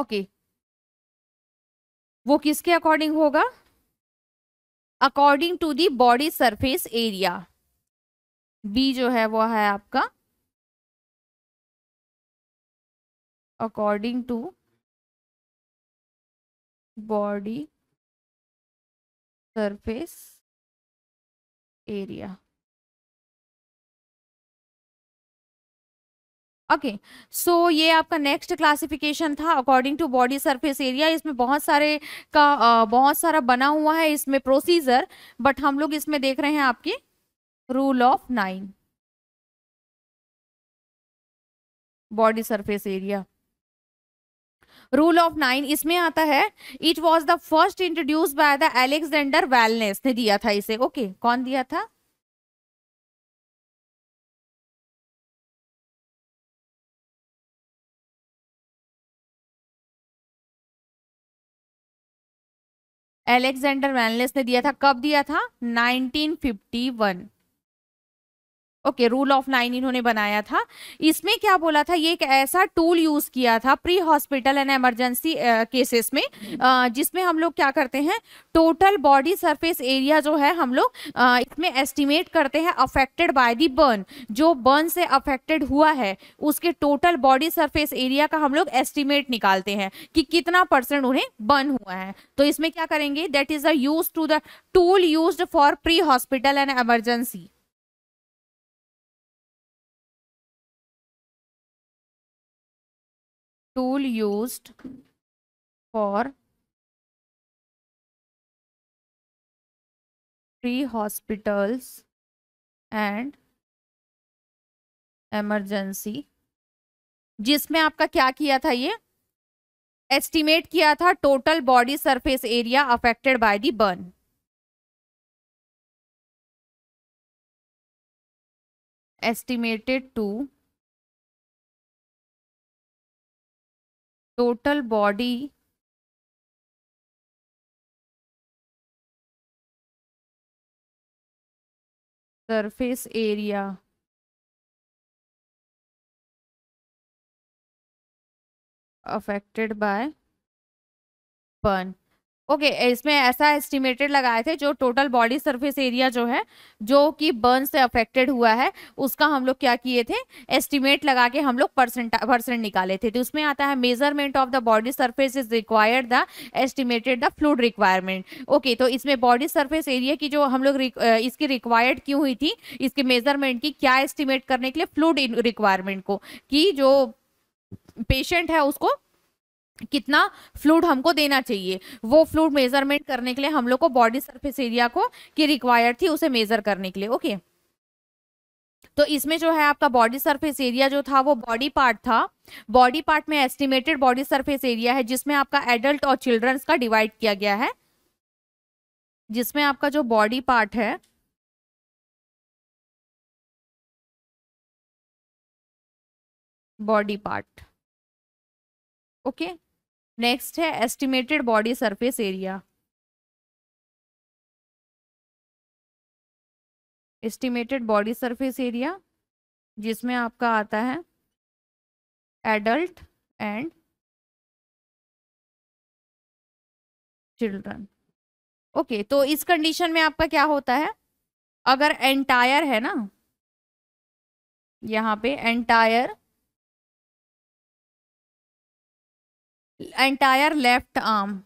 ओके, वो किसके अकॉर्डिंग होगा, according to the body surface area. B जो है वो है आपका according to body surface area. Okay, so ये आपका नेक्स्ट क्लासिफिकेशन था according to body surface area. इसमें बहुत सारा बना हुआ है इसमें प्रोसीजर, बट हम लोग इसमें देख रहे हैं आपकी Rule of 9 body surface area. Rule of 9 इसमें आता है, it was the first introduce by the Alexander Wallace, ने दिया था इसे। ओके, कौन दिया था, एलेक्जेंडर वेलनेस ने दिया था। कब दिया था, 1951। ओके, रूल ऑफ 9 इन्होंने बनाया था। इसमें क्या बोला था, ये एक ऐसा टूल यूज किया था pre hospital and emergency cases में, जिसमें हम लोग क्या करते हैं, टोटल बॉडी सरफेस एरिया जो है हम लोग इसमें एस्टिमेट करते हैं अफेक्टेड बाय दी बर्न, जो बर्न से अफेक्टेड हुआ है उसके टोटल बॉडी सरफेस एरिया का हम लोग एस्टिमेट निकालते हैं कि कितना परसेंट उन्हें बर्न हुआ है। तो इसमें क्या करेंगे, that is the tool used for pre hospital and emergency. Tool used for pre-hospitals and emergency, जिसमें आपका क्या किया था, ये एस्टिमेट किया था total body surface area affected by the burn. Estimated to total body surface area affected by burn. Okay, इसमें ऐसा एस्टिमेटेड लगाए थे जो टोटल बॉडी सरफेस एरिया जो है, जो कि बर्न से अफेक्टेड हुआ है, उसका हम लोग क्या किए थे, एस्टिमेट लगा के हम लोग परसेंट निकाले थे। तो उसमें आता है measurement of the body surface is required the estimated the fluid requirement. Okay, तो इसमें बॉडी सरफेस एरिया की जो हम लोग इसकी रिक्वायर्ड क्यों हुई थी, इसके मेजरमेंट की, क्या एस्टिमेट करने के लिए, फ्लूइड रिक्वायरमेंट को, कि जो पेशेंट है उसको कितना फ्लूइड हमको देना चाहिए, वो फ्लूइड मेजरमेंट करने के लिए हम लोग को बॉडी सरफेस एरिया को की रिक्वायर्ड थी, उसे मेजर करने के लिए। ओके, तो इसमें जो है आपका बॉडी सरफेस एरिया जो था वो बॉडी पार्ट था। बॉडी पार्ट में एस्टिमेटेड बॉडी सरफेस एरिया है, जिसमें आपका एडल्ट और चिल्ड्रंस का डिवाइड किया गया है, जिसमें आपका जो बॉडी पार्ट है बॉडी पार्ट। ओके, नेक्स्ट है estimated body surface area. Estimated body surface area जिसमें आपका आता है एडल्ट एंड चिल्ड्रन। ओके, तो इस कंडीशन में आपका क्या होता है, अगर एंटायर है ना, यहाँ पे एंटायर लेफ्ट आर्म,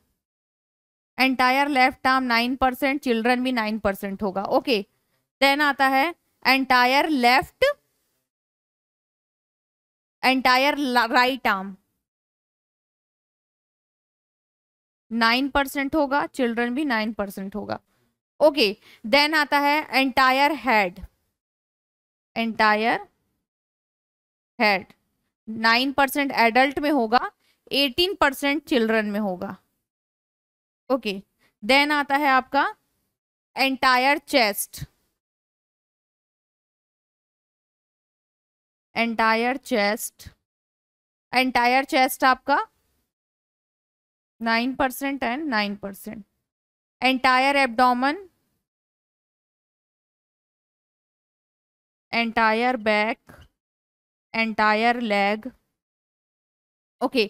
9%, चिल्ड्रन भी 9% होगा। ओके, देन आता है एंटायर राइट आर्म 9% होगा, चिल्ड्रन भी 9% होगा। ओके, देन आता है एंटायर हेड 9% एडल्ट में होगा, 18% चिल्ड्रन में होगा। ओके, देन आता है आपका एंटायर चेस्ट आपका 9% and 9%। Entire abdomen, entire back, entire leg. Okay,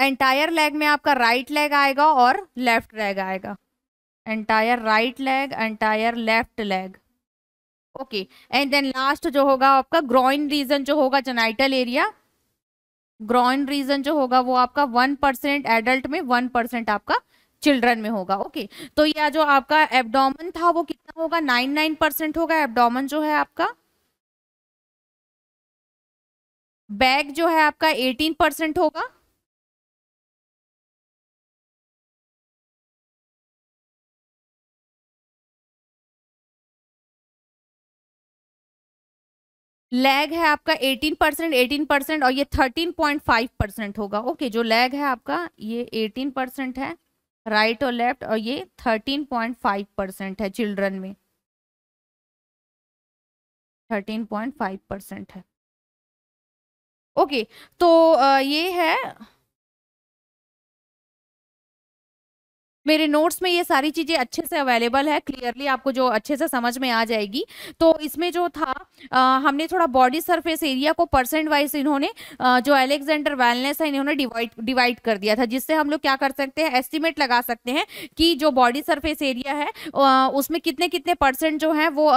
entire leg में आपका राइट लेग आएगा और लेफ्ट लेग आएगा, entire right leg, entire left leg. Okay, and then last जो होगा आपका ग्रॉइन रीजन जो होगा, जेनाइटल एरिया, ग्रॉइन रीजन जो होगा वो आपका 1% एडल्ट में, 1% आपका चिल्ड्रन में होगा। ओके, तो यह जो आपका एब्डोमेन था वो कितना होगा, 9% होगा एब्डोमेन जो है आपका। बैक जो है आपका 18% होगा, लैग है आपका 18% और ये 13.5% होगा। ओके, जो लैग है आपका ये 18% है राइट और लेफ्ट, और ये 13.5% है चिल्ड्रन में, 13.5% है। ओके, तो ये है मेरे नोट्स में ये सारी चीज़ें अच्छे से अवेलेबल है, क्लियरली आपको जो अच्छे से समझ में आ जाएगी। तो इसमें जो था हमने थोड़ा बॉडी सरफेस एरिया को परसेंट वाइज इन्होंने जो अलेक्जेंडर वेलनेस है इन्होंने डिवाइड कर दिया था, जिससे हम लोग क्या कर सकते हैं एस्टिमेट लगा सकते हैं कि जो बॉडी सरफेस एरिया है उसमें कितने कितने परसेंट जो है वो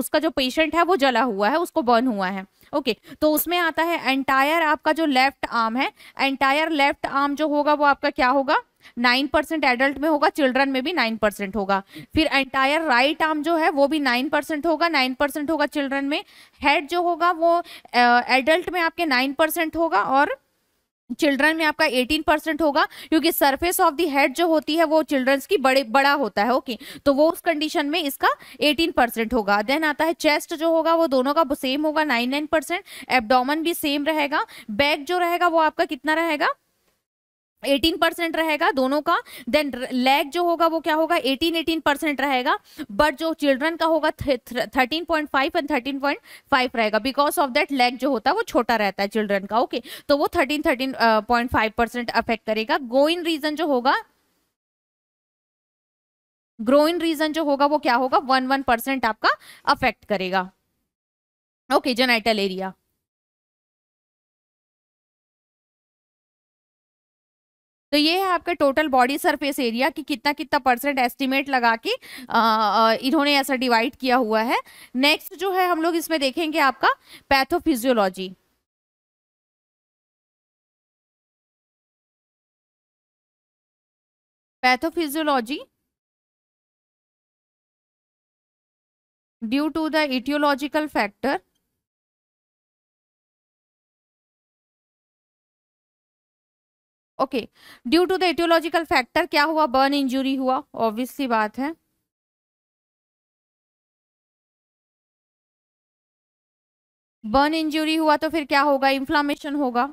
उसका जो पेशेंट है वो जला हुआ है, उसको बर्न हुआ है। ओके तो उसमें आता है एंटायर आपका जो लेफ्ट आर्म है, एंटायर लेफ्ट आर्म जो होगा वो आपका क्या होगा 9% एडल्ट में होगा, चिल्ड्रन में भी 9% होगा। फिर एंटायर राइट आर्म जो है वो भी 9% होगा, 9% होगा चिल्ड्रन में। हेड जो होगा वो एडल्ट में आपके 9% होगा और चिल्ड्रन में आपका 18% होगा, क्योंकि सरफेस ऑफ द हेड जो होती है वो चिल्ड्रंस की बड़ा होता है। ओके तो वो उस कंडीशन में इसका 18% होगा। देन आता है चेस्ट जो होगा वो दोनों का सेम होगा 99%, एब्डोमेन भी सेम रहेगा। बैक जो रहेगा वो आपका कितना रहेगा 18% रहेगा दोनों का। देन लेग जो होगा वो क्या होगा 18% रहेगा, बट जो चिल्ड्रन का होगा 13.5 एंड 13.5 रहेगा, बिकॉज ऑफ दैट लेग जो होता है वो छोटा रहता है चिल्ड्रन का। ओके तो वो 13.5% अफेक्ट करेगा। ग्रोइन रीजन जो होगा वो क्या होगा 11% आपका अफेक्ट करेगा। ओके जेनाइटल एरिया तो ये है आपका टोटल बॉडी सरफेस एरिया कि कितना कितना परसेंट एस्टिमेट लगा के इन्होंने ऐसा डिवाइड किया हुआ है। नेक्स्ट जो है हम लोग इसमें देखेंगे आपका pathophysiology. Pathophysiology due to the aetiological factor okay due to the aetiological factor क्या हुआ बर्न इंजरी हुआ, ऑब्वियसली बात है। बर्न इंजरी हुआ तो फिर क्या होगा इन्फ्लामेशन होगा,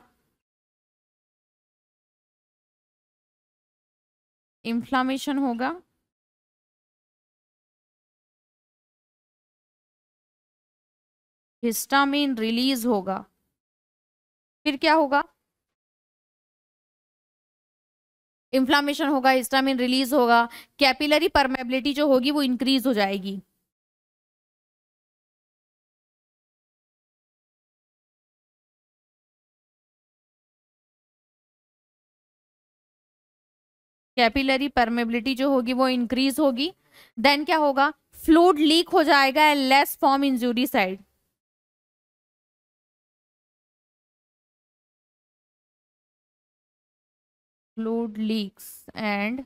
हिस्टामिन रिलीज होगा, फिर क्या होगा इन्फ्लामेशन होगा, हिस्टामिन रिलीज होगा, कैपिलरी परमेबिलिटी जो होगी वो इंक्रीज हो जाएगी। देन क्या होगा फ्लूइड लीक हो जाएगा and less from injury side. Fluid leaks and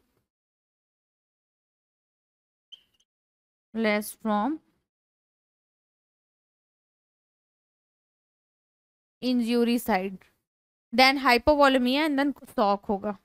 less from injury side, then hypovolemia and then shock होगा।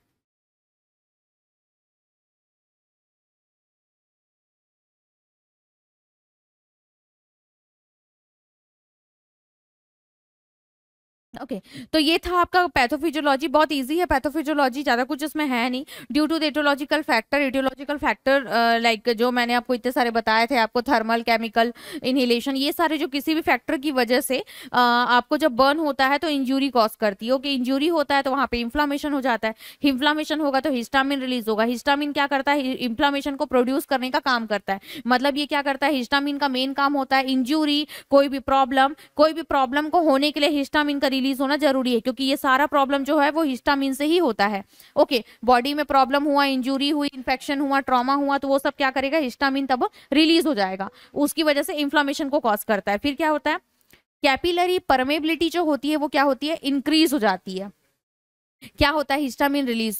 ओके तो ये था आपका पैथोफिजियोलॉजी। बहुत इजी है पैथोफिजियोलॉजी, ज़्यादा कुछ इसमें है नहीं। Due to the aetiological factor, like जो मैंने आपको इतने सारे बताए थे, आपको थर्मल केमिकल इनहेलेशन ये सारे जो किसी भी फैक्टर की वजह से आपको जब बर्न होता है तो इंजरी कॉज करती है। ओके इंजरी होता है तो वहाँ पर इन्फ्लामेशन हो जाता है, इन्फ्लामेशन होगा तो हिस्टामिन रिलीज होगा। हिस्टामिन क्या करता है इन्फ्लामेशन को प्रोड्यूस करने का काम करता है, मतलब ये क्या करता है हिस्टामिन का मेन काम होता है इंजरी, कोई भी प्रॉब्लम को होने के लिए हिस्टामिन का होना जरूरी है, क्योंकि ये सारा प्रॉब्लम जो है वो हिस्टामिन से ही होता है। ओके बॉडी में प्रॉब्लम हुआ, इंजरी हुई, इंफेक्शन हुआ, ट्रॉमा हुआ, तो वो सब क्या करेगा हिस्टामिन तब रिलीज हो जाएगा, उसकी वजह से इंफ्लामेशन को कॉज करता है। फिर क्या होता है कैपिलरी परमेबिलिटी जो होती है वो क्या होती है इंक्रीज हो जाती है। क्या होता है हिस्टामिन रिलीज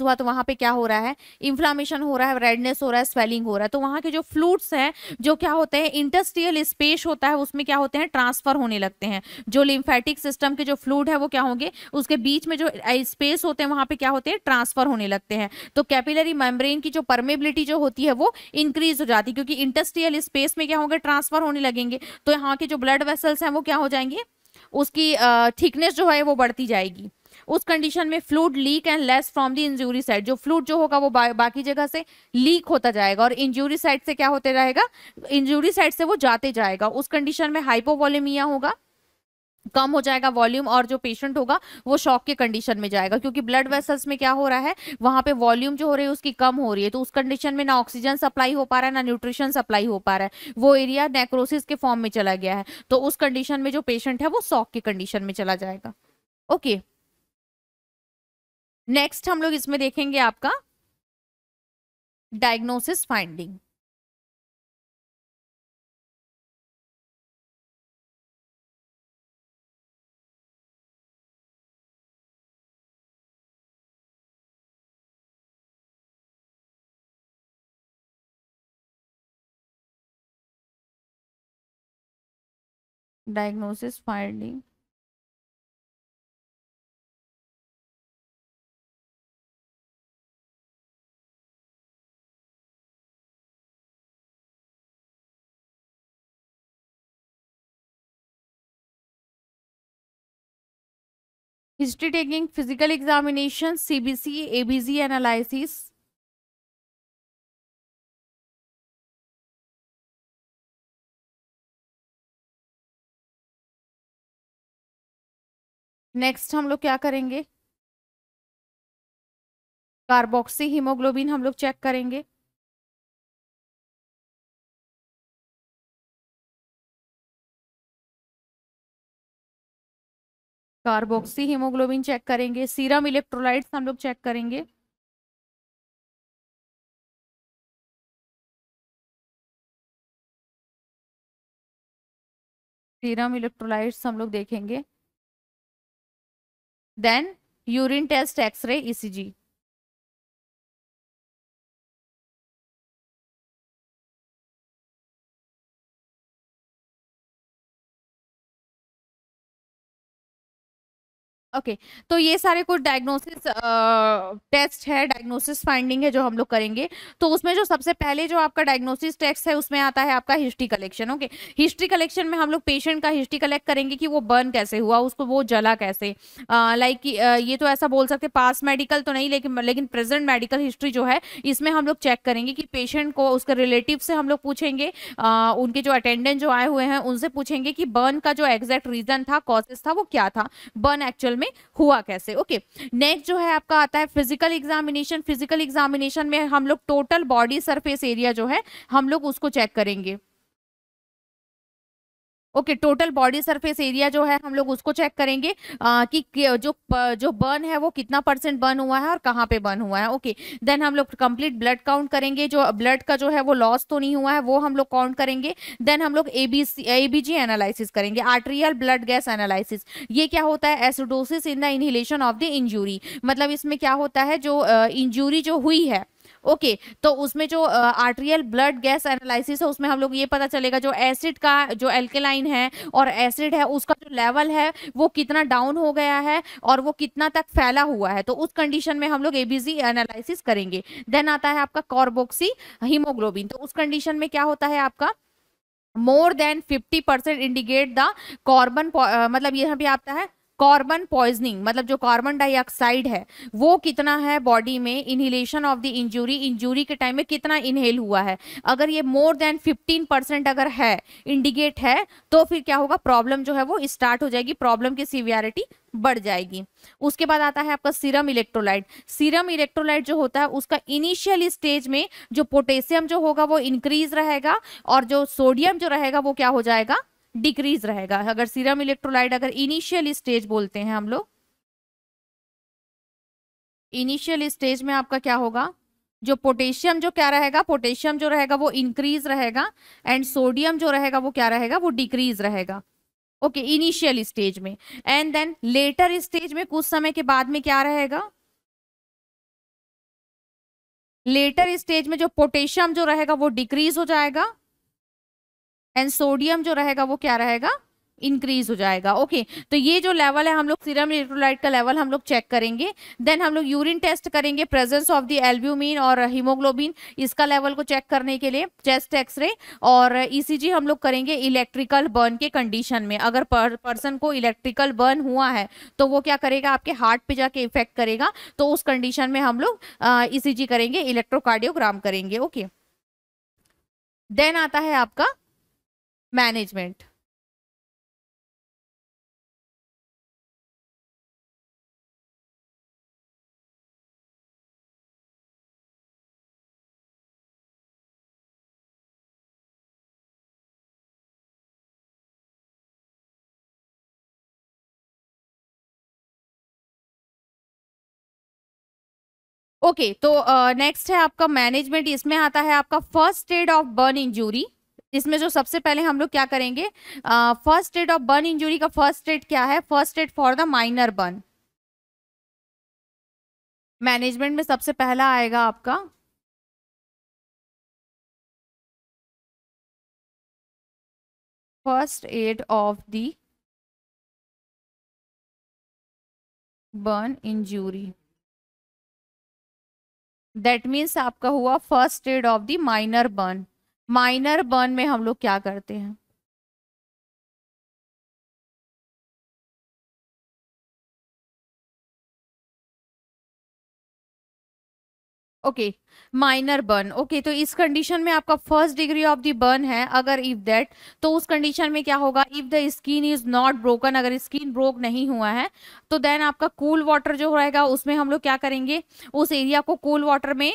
हुआ, तो वहां पे क्या हो रहा है इन्फ्लामेशन हो रहा है, रेडनेस हो रहा है, स्वेलिंग हो रहा है, तो वहां के जो फ्लूइड्स हैं जो क्या होते हैं इंटरस्टिशियल स्पेस होता है उसमें क्या होते हैं ट्रांसफर होने लगते हैं। जो लिम्फेटिक सिस्टम के जो फ्लूइड है वो क्या होंगे उसके बीच में जो स्पेस होते हैं वहां पे क्या होते हैं ट्रांसफर होने लगते हैं। तो कैपिलरी मेम्ब्रेन की जो परमेबिलिटी जो होती है वो इंक्रीज हो जाती है, क्योंकि इंटरस्टिशियल स्पेस में क्या होंगे ट्रांसफर होने लगेंगे, तो यहाँ के जो ब्लड वेसल्स हैं वो क्या हो जाएंगे उसकी थिकनेस जो है वो बढ़ती जाएगी। उस कंडीशन में fluid leak and less from the injury side, जो फ्लूइड जो होगा वो बाकी जगह से लीक होता जाएगा और इंजरी साइड से क्या होते रहेगा इंजरी साइड से वो जाते जाएगा। उस कंडीशन में हाइपोवोलेमिया होगा, कम हो जाएगा वॉल्यूम, और जो पेशेंट होगा वो शॉक के कंडीशन में जाएगा, क्योंकि ब्लड वेसल्स में क्या हो रहा है, वहाँ पे वॉल्यूम जो हो रही है उसकी कम हो रही है। तो उस कंडीशन में ना ऑक्सीजन सप्लाई हो पा रहा है, ना न्यूट्रिशन सप्लाई हो पा रहा है, वो एरिया नेक्रोसिस के फॉर्म में चला गया है। तो उस कंडीशन में जो पेशेंट है वो शॉक की कंडीशन में चला जाएगा। ओके, नेक्स्ट हम लोग इसमें देखेंगे आपका diagnosis finding. Diagnosis finding, history taking, physical examination, CBC, ABC analysis, next हम लोग क्या करेंगे, कार्बोक्सी हीमोग्लोबिन हम लोग चेक करेंगे। कार्बोक्सी हीमोग्लोबिन चेक करेंगे, सीरम इलेक्ट्रोलाइट्स हम लोग चेक करेंगे। सीरम इलेक्ट्रोलाइट्स हम लोग देखेंगे, then urine test, x-ray, ECG. Okay, तो ये सारे कुछ डायग्नोसिस टेस्ट है, डायग्नोसिस फाइंडिंग है जो हम लोग करेंगे। तो उसमें जो सबसे पहले जो आपका डायग्नोसिस टेस्ट है उसमें आता है आपका history collection. Okay, history collection में हम लोग पेशेंट का हिस्ट्री कलेक्ट करेंगे कि वो बर्न कैसे हुआ, उसको वो जला कैसे, लाइक ये तो ऐसा बोल सकते पास मेडिकल तो नहीं, लेकिन प्रेजेंट मेडिकल हिस्ट्री जो है इसमें हम लोग चेक करेंगे कि पेशेंट को उसके रिलेटिव से हम लोग पूछेंगे, उनके जो अटेंडेंट जो आए हुए हैं उनसे पूछेंगे कि बर्न का जो एग्जैक्ट रीजन था, कॉजेस था, वो क्या था, बर्न एक्चुअल में हुआ कैसे। ओके, नेक्स्ट जो है आपका आता है फिजिकल एग्जामिनेशन। फिजिकल एग्जामिनेशन में हम लोग टोटल बॉडी सरफेस एरिया जो है हम लोग उसको चेक करेंगे। Okay, total body surface area जो है हम लोग उसको चेक करेंगे कि जो बर्न है वो कितना % बर्न हुआ है और कहाँ पे बर्न हुआ है। ओके, देन हम लोग कंप्लीट ब्लड काउंट करेंगे, जो ब्लड का जो है वो लॉस तो नहीं हुआ है वो हम लोग काउंट करेंगे। देन हम लोग एबीजी एनालिसिस करेंगे, आर्ट्रियल ब्लड गैस एनालिसिस। ये क्या होता है, acidosis in the inhalation of the injury, मतलब इसमें क्या होता है जो इंजरी जो हुई है। ओके, तो उसमें जो आर्ट्रियल ब्लड गैस एनालिसिस है उसमें हम लोग ये पता चलेगा जो एसिड का जो एल्केलाइन है और एसिड है उसका जो लेवल है वो कितना डाउन हो गया है और वो कितना तक फैला हुआ है। तो उस कंडीशन में हम लोग एबीसी एनालिसिस करेंगे। देन आता है आपका कार्बोक्सी हीमोग्लोबिन। तो उस कंडीशन में क्या होता है आपका more than 50% indicate the carbon, मतलब यहाँ पे आता है कार्बन पॉइजनिंग, मतलब जो कार्बन डाइऑक्साइड है वो कितना है बॉडी में, inhalation of the injury, injury के टाइम में कितना इनहेल हुआ है। अगर ये मोर देन 15% अगर है इंडिकेट है तो फिर क्या होगा, प्रॉब्लम जो है वो स्टार्ट हो जाएगी, प्रॉब्लम की सीवियरिटी बढ़ जाएगी। उसके बाद आता है आपका सीरम इलेक्ट्रोलाइट। सीरम इलेक्ट्रोलाइट जो होता है उसका इनिशियल स्टेज में जो पोटेशियम जो होगा वो इंक्रीज रहेगा और जो सोडियम जो रहेगा वो क्या हो जाएगा, डिक्रीज रहेगा। अगर सीरम इलेक्ट्रोलाइट अगर इनिशियल स्टेज बोलते हैं हम लोग, इनिशियल स्टेज में आपका क्या होगा, जो पोटेशियम जो क्या रहेगा, पोटेशियम जो रहेगा वो इंक्रीज रहेगा एंड सोडियम जो रहेगा वो क्या रहेगा, वो डिक्रीज रहेगा। ओके, इनिशियल स्टेज में। एंड देन लेटर स्टेज में कुछ समय के बाद में क्या रहेगा, लेटर स्टेज में जो पोटेशियम जो रहेगा वो डिक्रीज हो जाएगा एंड सोडियम जो रहेगा वो क्या रहेगा, इंक्रीज हो जाएगा। ओके, तो ये जो लेवल है हम लोग सीरम इलेक्ट्रोलाइट का लेवल हम लोग चेक करेंगे। देन हम लोग यूरिन टेस्ट करेंगे, प्रेजेंस ऑफ द एल्ब्यूमिन और हीमोग्लोबिन, इसका लेवल को चेक करने के लिए चेस्ट एक्सरे और ईसीजी हम लोग करेंगे। इलेक्ट्रिकल बर्न के कंडीशन में अगर पर्सन को इलेक्ट्रिकल बर्न हुआ है तो वो क्या करेगा, आपके हार्ट पे जाके इफेक्ट करेगा, तो उस कंडीशन में हम लोग ईसीजी करेंगे, इलेक्ट्रोकार्डियोग्राम करेंगे। ओके, देन आता है आपका मैनेजमेंट। ओके, तो नेक्स्ट है आपका मैनेजमेंट। इसमें आता है आपका first stage of burn injury. इसमें जो सबसे पहले हम लोग क्या करेंगे, first stage of burn injury का फर्स्ट स्टेज क्या है, first stage for the minor burn. Management में सबसे पहला आएगा आपका first aid of the burn injury, that means आपका हुआ first stage of the minor burn. Minor burn में हम लोग क्या करते हैं, ओके माइनर बर्न। ओके, तो इस कंडीशन में आपका first degree of the burn है। अगर इफ दैट, तो उस कंडीशन में क्या होगा, if the skin is not broken, अगर स्किन ब्रोक नहीं हुआ है तो देन आपका कूल वाटर जो रहेगा उसमें हम लोग क्या करेंगे, उस एरिया को कूल वाटर में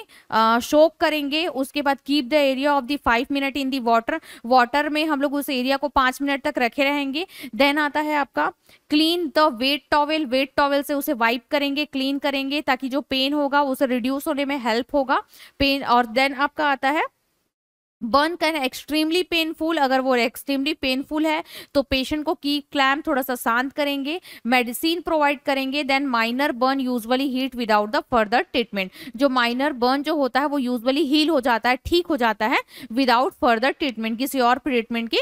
सोक करेंगे। उसके बाद keep the area of the 5 minute in the water, water में हम लोग उस एरिया को 5 मिनट तक रखे रहेंगे। देन आता है आपका clean the wet towel, wet towel से उसे वाइप करेंगे, क्लीन करेंगे ताकि जो पेन होगा उसे रिड्यूस होने में हेल्प होगा पेन। और देन आपका आता है बर्न कैन एक्सट्रीमली पेनफुल, अगर वो एक्सट्रीमली पेनफुल है तो पेशेंट को की क्लैम थोड़ा सा शांत करेंगे, मेडिसिन प्रोवाइड करेंगे। Then minor burn usually heat without the further treatment, जो माइनर बर्न जो होता है वो यूजुअली हील हो जाता है, ठीक हो जाता है विदाउट फर्दर ट्रीटमेंट, किसी और ट्रीटमेंट के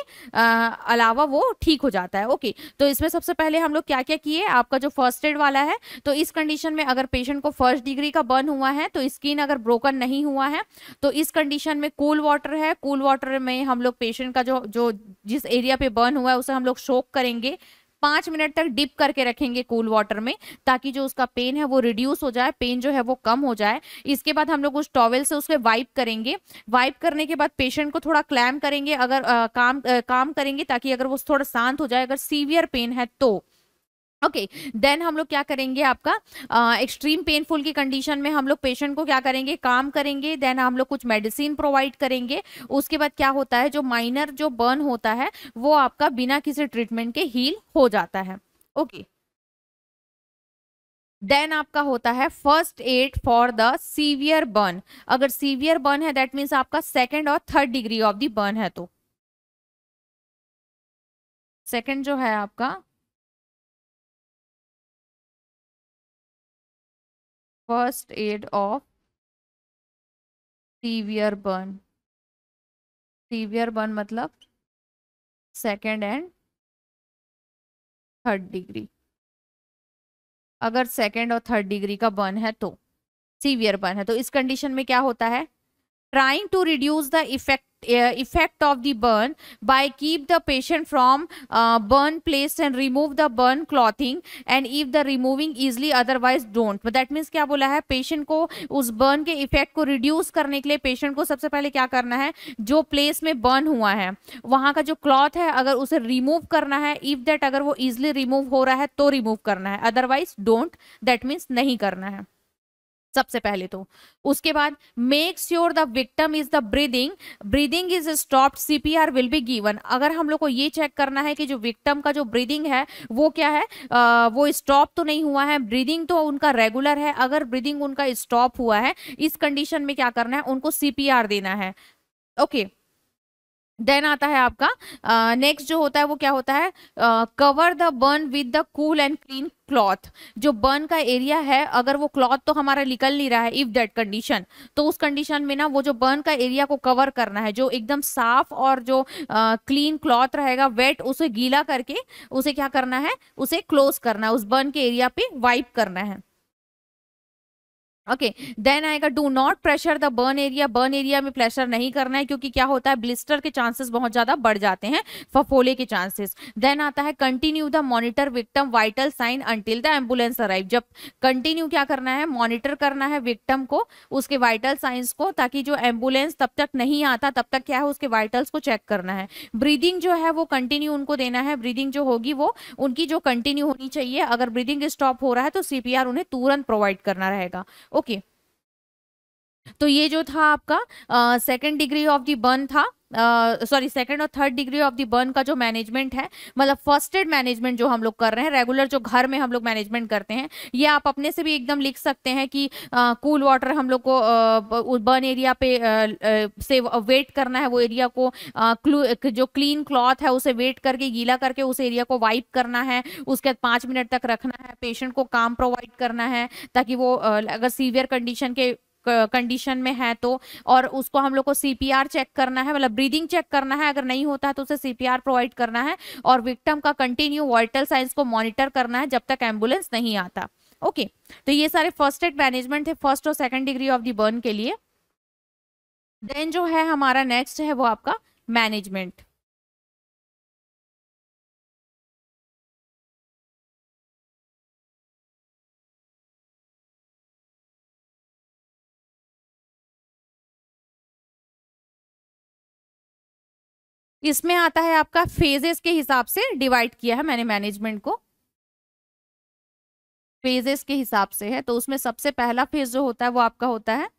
अलावा वो ठीक हो जाता है। ओके, तो इसमें सबसे पहले हम लोग क्या क्या किए, आपका जो फर्स्ट एड वाला है, तो इस कंडीशन में अगर पेशेंट को फर्स्ट डिग्री का बर्न हुआ है तो स्किन अगर ब्रोकन नहीं हुआ है तो इस कंडीशन में कूल वाटर, कूल वाटर में हम लोग पेशेंट का जो जिस एरिया पे बर्न हुआ है उसे हम लोग सोक करेंगे, 5 मिनट तक डिप करके रखेंगे कूल वाटर में ताकि जो उसका पेन है वो रिड्यूस हो जाए, पेन जो है वो कम हो जाए। इसके बाद हम लोग उस टॉवेल से उसको वाइप करेंगे, वाइप करने के बाद पेशेंट को थोड़ा क्लैम करेंगे, अगर काम करेंगे ताकि अगर वो थोड़ा शांत हो जाए, अगर सीवियर पेन है तो। ओके, देन हम लोग क्या करेंगे, आपका एक्सट्रीम पेनफुल की कंडीशन में हम लोग पेशेंट को क्या करेंगे, काम करेंगे। देन हम लोग कुछ मेडिसिन प्रोवाइड करेंगे। उसके बाद क्या होता है, जो माइनर जो बर्न होता है वो आपका बिना किसी ट्रीटमेंट के हील हो जाता है। ओके, देन आपका होता है first aid for the severe burn. अगर सीवियर बर्न है दैट मीन्स आपका सेकेंड और third degree of the burn है, तो सेकेंड जो है आपका first aid of severe burn. Severe burn मतलब सेकेंड एंड थर्ड डिग्री, अगर सेकेंड और थर्ड डिग्री का बर्न है तो, सीवियर बर्न है तो इस कंडीशन में क्या होता है, trying to reduce the effect of the burn by keep the patient from burn place and remove the burn clothing and if the removing easily otherwise don't. That means क्या बोला है, पेशेंट को उस burn के effect को reduce करने के लिए पेशेंट को सबसे पहले क्या करना है, जो प्लेस में बर्न हुआ है वहाँ का जो क्लॉथ है अगर उसे रिमूव करना है, इफ दैट अगर वो इजिली रिमूव हो रहा है तो रिमूव करना है, अदरवाइज डोंट, दैट मीन्स नहीं करना है सबसे पहले तो। उसके बाद make sure the victim is the breathing is stopped, CPR will be given. अगर हम लोग को ये चेक करना है कि जो विक्टिम का जो ब्रीदिंग है वो क्या है, वो स्टॉप तो नहीं हुआ है, ब्रीदिंग तो उनका रेगुलर है, अगर ब्रीदिंग उनका स्टॉप हुआ है इस कंडीशन में क्या करना है, उनको सीपीआर देना है। ओके, देन आता है आपका नेक्स्ट जो होता है वो क्या होता है, cover the burn with the cool and clean cloth. जो बर्न का एरिया है अगर वो क्लॉथ तो हमारा निकल नहीं रहा है, इफ दैट कंडीशन, तो उस कंडीशन में ना वो जो बर्न का एरिया को कवर करना है, जो एकदम साफ और जो क्लीन क्लॉथ रहेगा वेट, उसे गीला करके उसे क्या करना है, उसे क्लोज करना है, उस बर्न के एरिया पे वाइप करना है। ओके, देन आएगा do not pressure the burn area. Burn area में प्रेशर नहीं करना है क्योंकि क्या होता है, ब्लिस्टर के चांसेस बहुत ज़्यादा बढ़ जाते हैं, फफोले के चांसेस। देन आता है continue the monitor victim vital sign until the ambulance arrive. जब कंटिन्यू क्या करना है, मॉनिटर करना है विक्टिम को, उसके वाइटल साइंस को, ताकि जो एम्बुलेंस तब तक नहीं आता तब तक क्या है उसके वाइटल्स को चेक करना है। ब्रीदिंग जो है वो कंटिन्यू उनको देना है, ब्रीदिंग जो होगी वो उनकी जो कंटिन्यू होनी चाहिए, अगर ब्रीदिंग स्टॉप हो रहा है तो सीपीआर उन्हें तुरंत प्रोवाइड करना रहेगा। ओके, तो ये जो था आपका second degree of the burn था, सॉरी सेकेंड और third degree of the burn का जो मैनेजमेंट है, मतलब फर्स्ट एड मैनेजमेंट जो हम लोग कर रहे हैं रेगुलर, जो घर में हम लोग मैनेजमेंट करते हैं, ये आप अपने से भी एकदम लिख सकते हैं कि कूल वाटर हम लोग को बर्न एरिया पे से वेट करना है, वो एरिया को जो क्लीन क्लॉथ है उसे वेट करके गीला करके उस एरिया को वाइप करना है, उसके बाद 5 मिनट तक रखना है, पेशेंट को काम प्रोवाइड करना है ताकि वो अगर सीवियर कंडीशन में है तो, और उसको हम लोग को सीपीआर चेक करना है, मतलब ब्रीदिंग चेक करना है, अगर नहीं होता है तो उसे सीपीआर प्रोवाइड करना है, और विक्टिम का कंटिन्यू वाइटल साइंस को मॉनिटर करना है जब तक एम्बुलेंस नहीं आता। ओके, तो ये सारे फर्स्ट एड मैनेजमेंट थे फर्स्ट और second degree of the burn के लिए। देन जो है हमारा नेक्स्ट है वो आपका मैनेजमेंट। इसमें आता है आपका फेजेस के हिसाब से डिवाइड किया है मैंने, मैनेजमेंट को फेजेस के हिसाब से है। तो उसमें सबसे पहला फेज जो होता है वो आपका होता है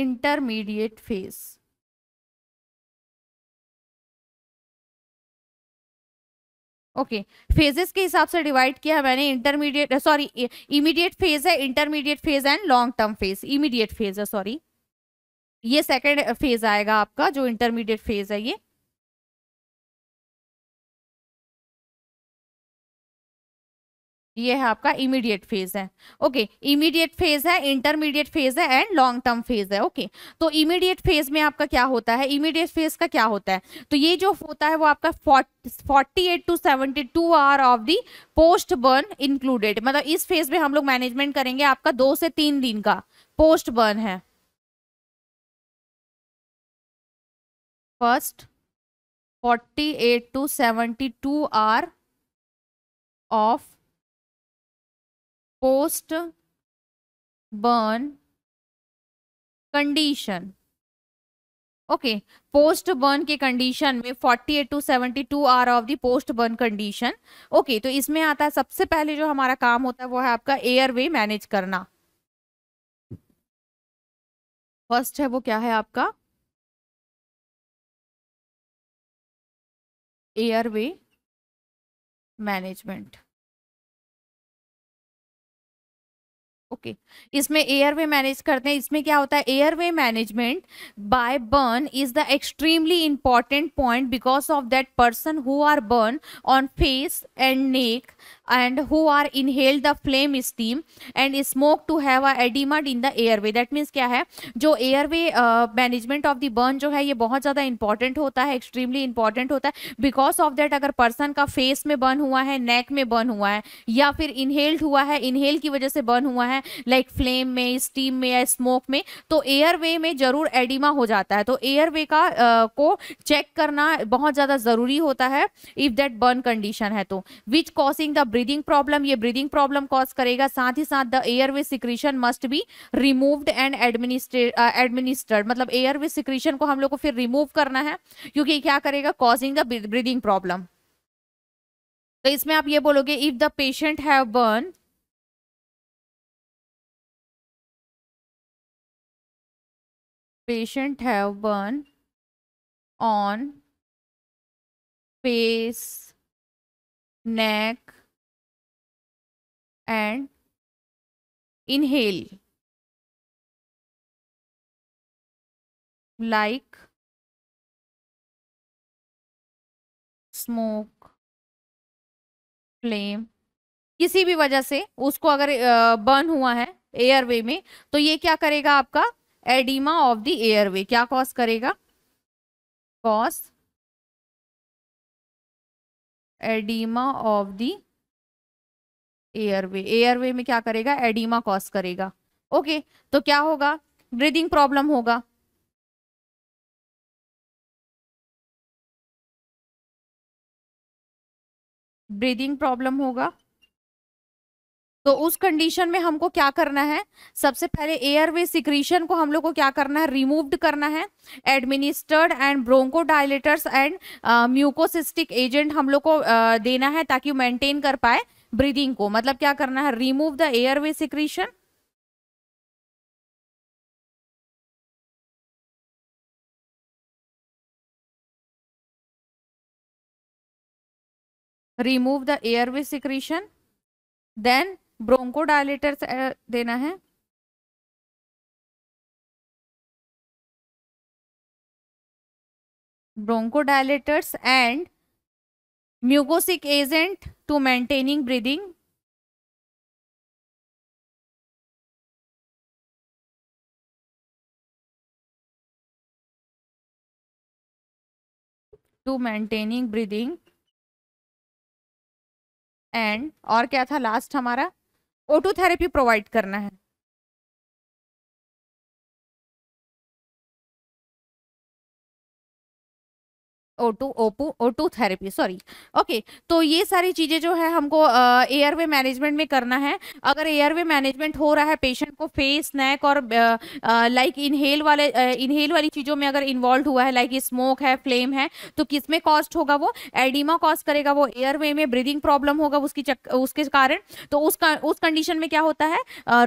इंटरमीडिएट फेज। ओके, फेजेस के हिसाब से डिवाइड किया है मैंने, इंटरमीडिएट सॉरी इमीडिएट फेज है, intermediate phase and long term phase. Immediate phase है सॉरी, ये सेकंड फेज आएगा आपका जो इंटरमीडिएट फेज है ये। है आपका इमीडिएट फेज है। ओके, इमीडिएट फेज है, इंटरमीडिएट फेज है एंड लॉन्ग टर्म फेज है। ओके, तो इमीडिएट फेज में आपका क्या होता है, इमीडिएट फेज का क्या होता है, तो ये जो होता है वो आपका 48 to 72 hour of the post burn included, मतलब इस फेज में हम लोग मैनेजमेंट करेंगे आपका 2 से 3 दिन का पोस्ट बर्न है। First 48 to 72 hour of post burn condition. Okay, post burn के कंडीशन में 48 to 72 hour of the post burn condition. Okay, तो इसमें आता है सबसे पहले जो हमारा काम होता है वो है आपका एयरवे मैनेज करना। फर्स्ट है वो क्या है आपका एयरवे मैनेजमेंट। ओके, इसमें एयरवे मैनेज करते हैं। इसमें क्या होता है, airway management by burn is the extremely important point because of that person who are burn on face and neck and who are inhale the flame steam and smoke to have a edema in the airway। that means क्या है, जो airway management of the burn जो है ये बहुत ज़्यादा important होता है, extremely important होता है because of that अगर person का face में burn हुआ है, neck में burn हुआ है या फिर inhaled हुआ है, inhale की वजह से burn हुआ है like flame में, steam में या smoke में, तो airway में ज़रूर edema हो जाता है। तो airway का को check करना बहुत ज़्यादा ज़रूरी होता है if that burn condition है तो, which causing the breathing problem, ये ब्रीदिंग प्रॉब्लम कॉज करेगा। साथ ही साथ the airway secretion must be removed and administered, मतलब एयरवे सिक्रीशन को हम लोग को फिर रिमूव करना है क्योंकि क्या करेगा, कॉजिंग द ब्रीदिंग प्रॉब्लम। तो इसमें आप ये बोलोगे if the patient have burn on face neck and inhale like smoke flame, किसी भी वजह से उसको अगर बर्न हुआ है एयरवे में तो ये क्या करेगा आपका एडिमा ऑफ द एयरवे क्या कॉज करेगा, cause edema of the airway. Airway में क्या करेगा, एडिमा कॉज करेगा। ओके, तो क्या होगा, ब्रीदिंग प्रॉब्लम होगा। तो उस कंडीशन में हमको क्या करना है, सबसे पहले एयरवे सिक्रीशन को हम लोग को क्या करना है, रिमूव्ड करना है। Administered and bronchodilators and म्यूकोसिस्टिक agent हम लोग को देना है ताकि मेंटेन कर पाए ब्रीदिंग को। मतलब क्या करना है, remove the airway secretion remove the airway secretion, then bronchodilators देना है, bronchodilators and mucosic agent to maintaining breathing. To maintaining breathing and और क्या था लास्ट हमारा, ओटो थेरेपी प्रोवाइड करना है. Auto therapy sorry okay. तो ये सारी चीज़ें जो है हमको एयरवे मैनेजमेंट में करना है. अगर एयरवे मैनेजमेंट हो रहा है, पेशेंट को फेस नेक और लाइक इनहेल वाली चीज़ों में अगर इन्वॉल्व हुआ है, लाइक स्मोक है, फ्लेम है, तो किस में कॉस्ट होगा, वो एडिमा कॉस्ट करेगा, वो एयरवे में ब्रीदिंग प्रॉब्लम होगा उसके कारण. तो उस कंडीशन में क्या होता है,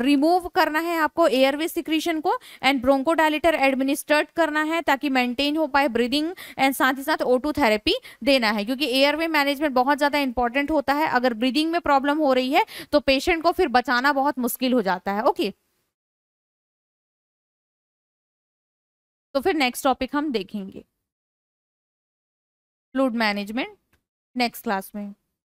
रिमूव करना है आपको एयरवे सिक्रीशन को एंड ब्रोंकोडायलेटर एडमिनिस्ट्रेट करना है ताकि मेंटेन हो पाए ब्रीदिंग, एंड साथ ही साथ O2 थेरेपी देना है क्योंकि एयरवे मैनेजमेंट बहुत ज्यादा इंपॉर्टेंट होता है. अगर ब्रीदिंग में प्रॉब्लम हो रही है तो पेशेंट को फिर बचाना बहुत मुश्किल हो जाता है. ओके तो फिर नेक्स्ट टॉपिक हम देखेंगे फ्लूइड मैनेजमेंट नेक्स्ट क्लास में.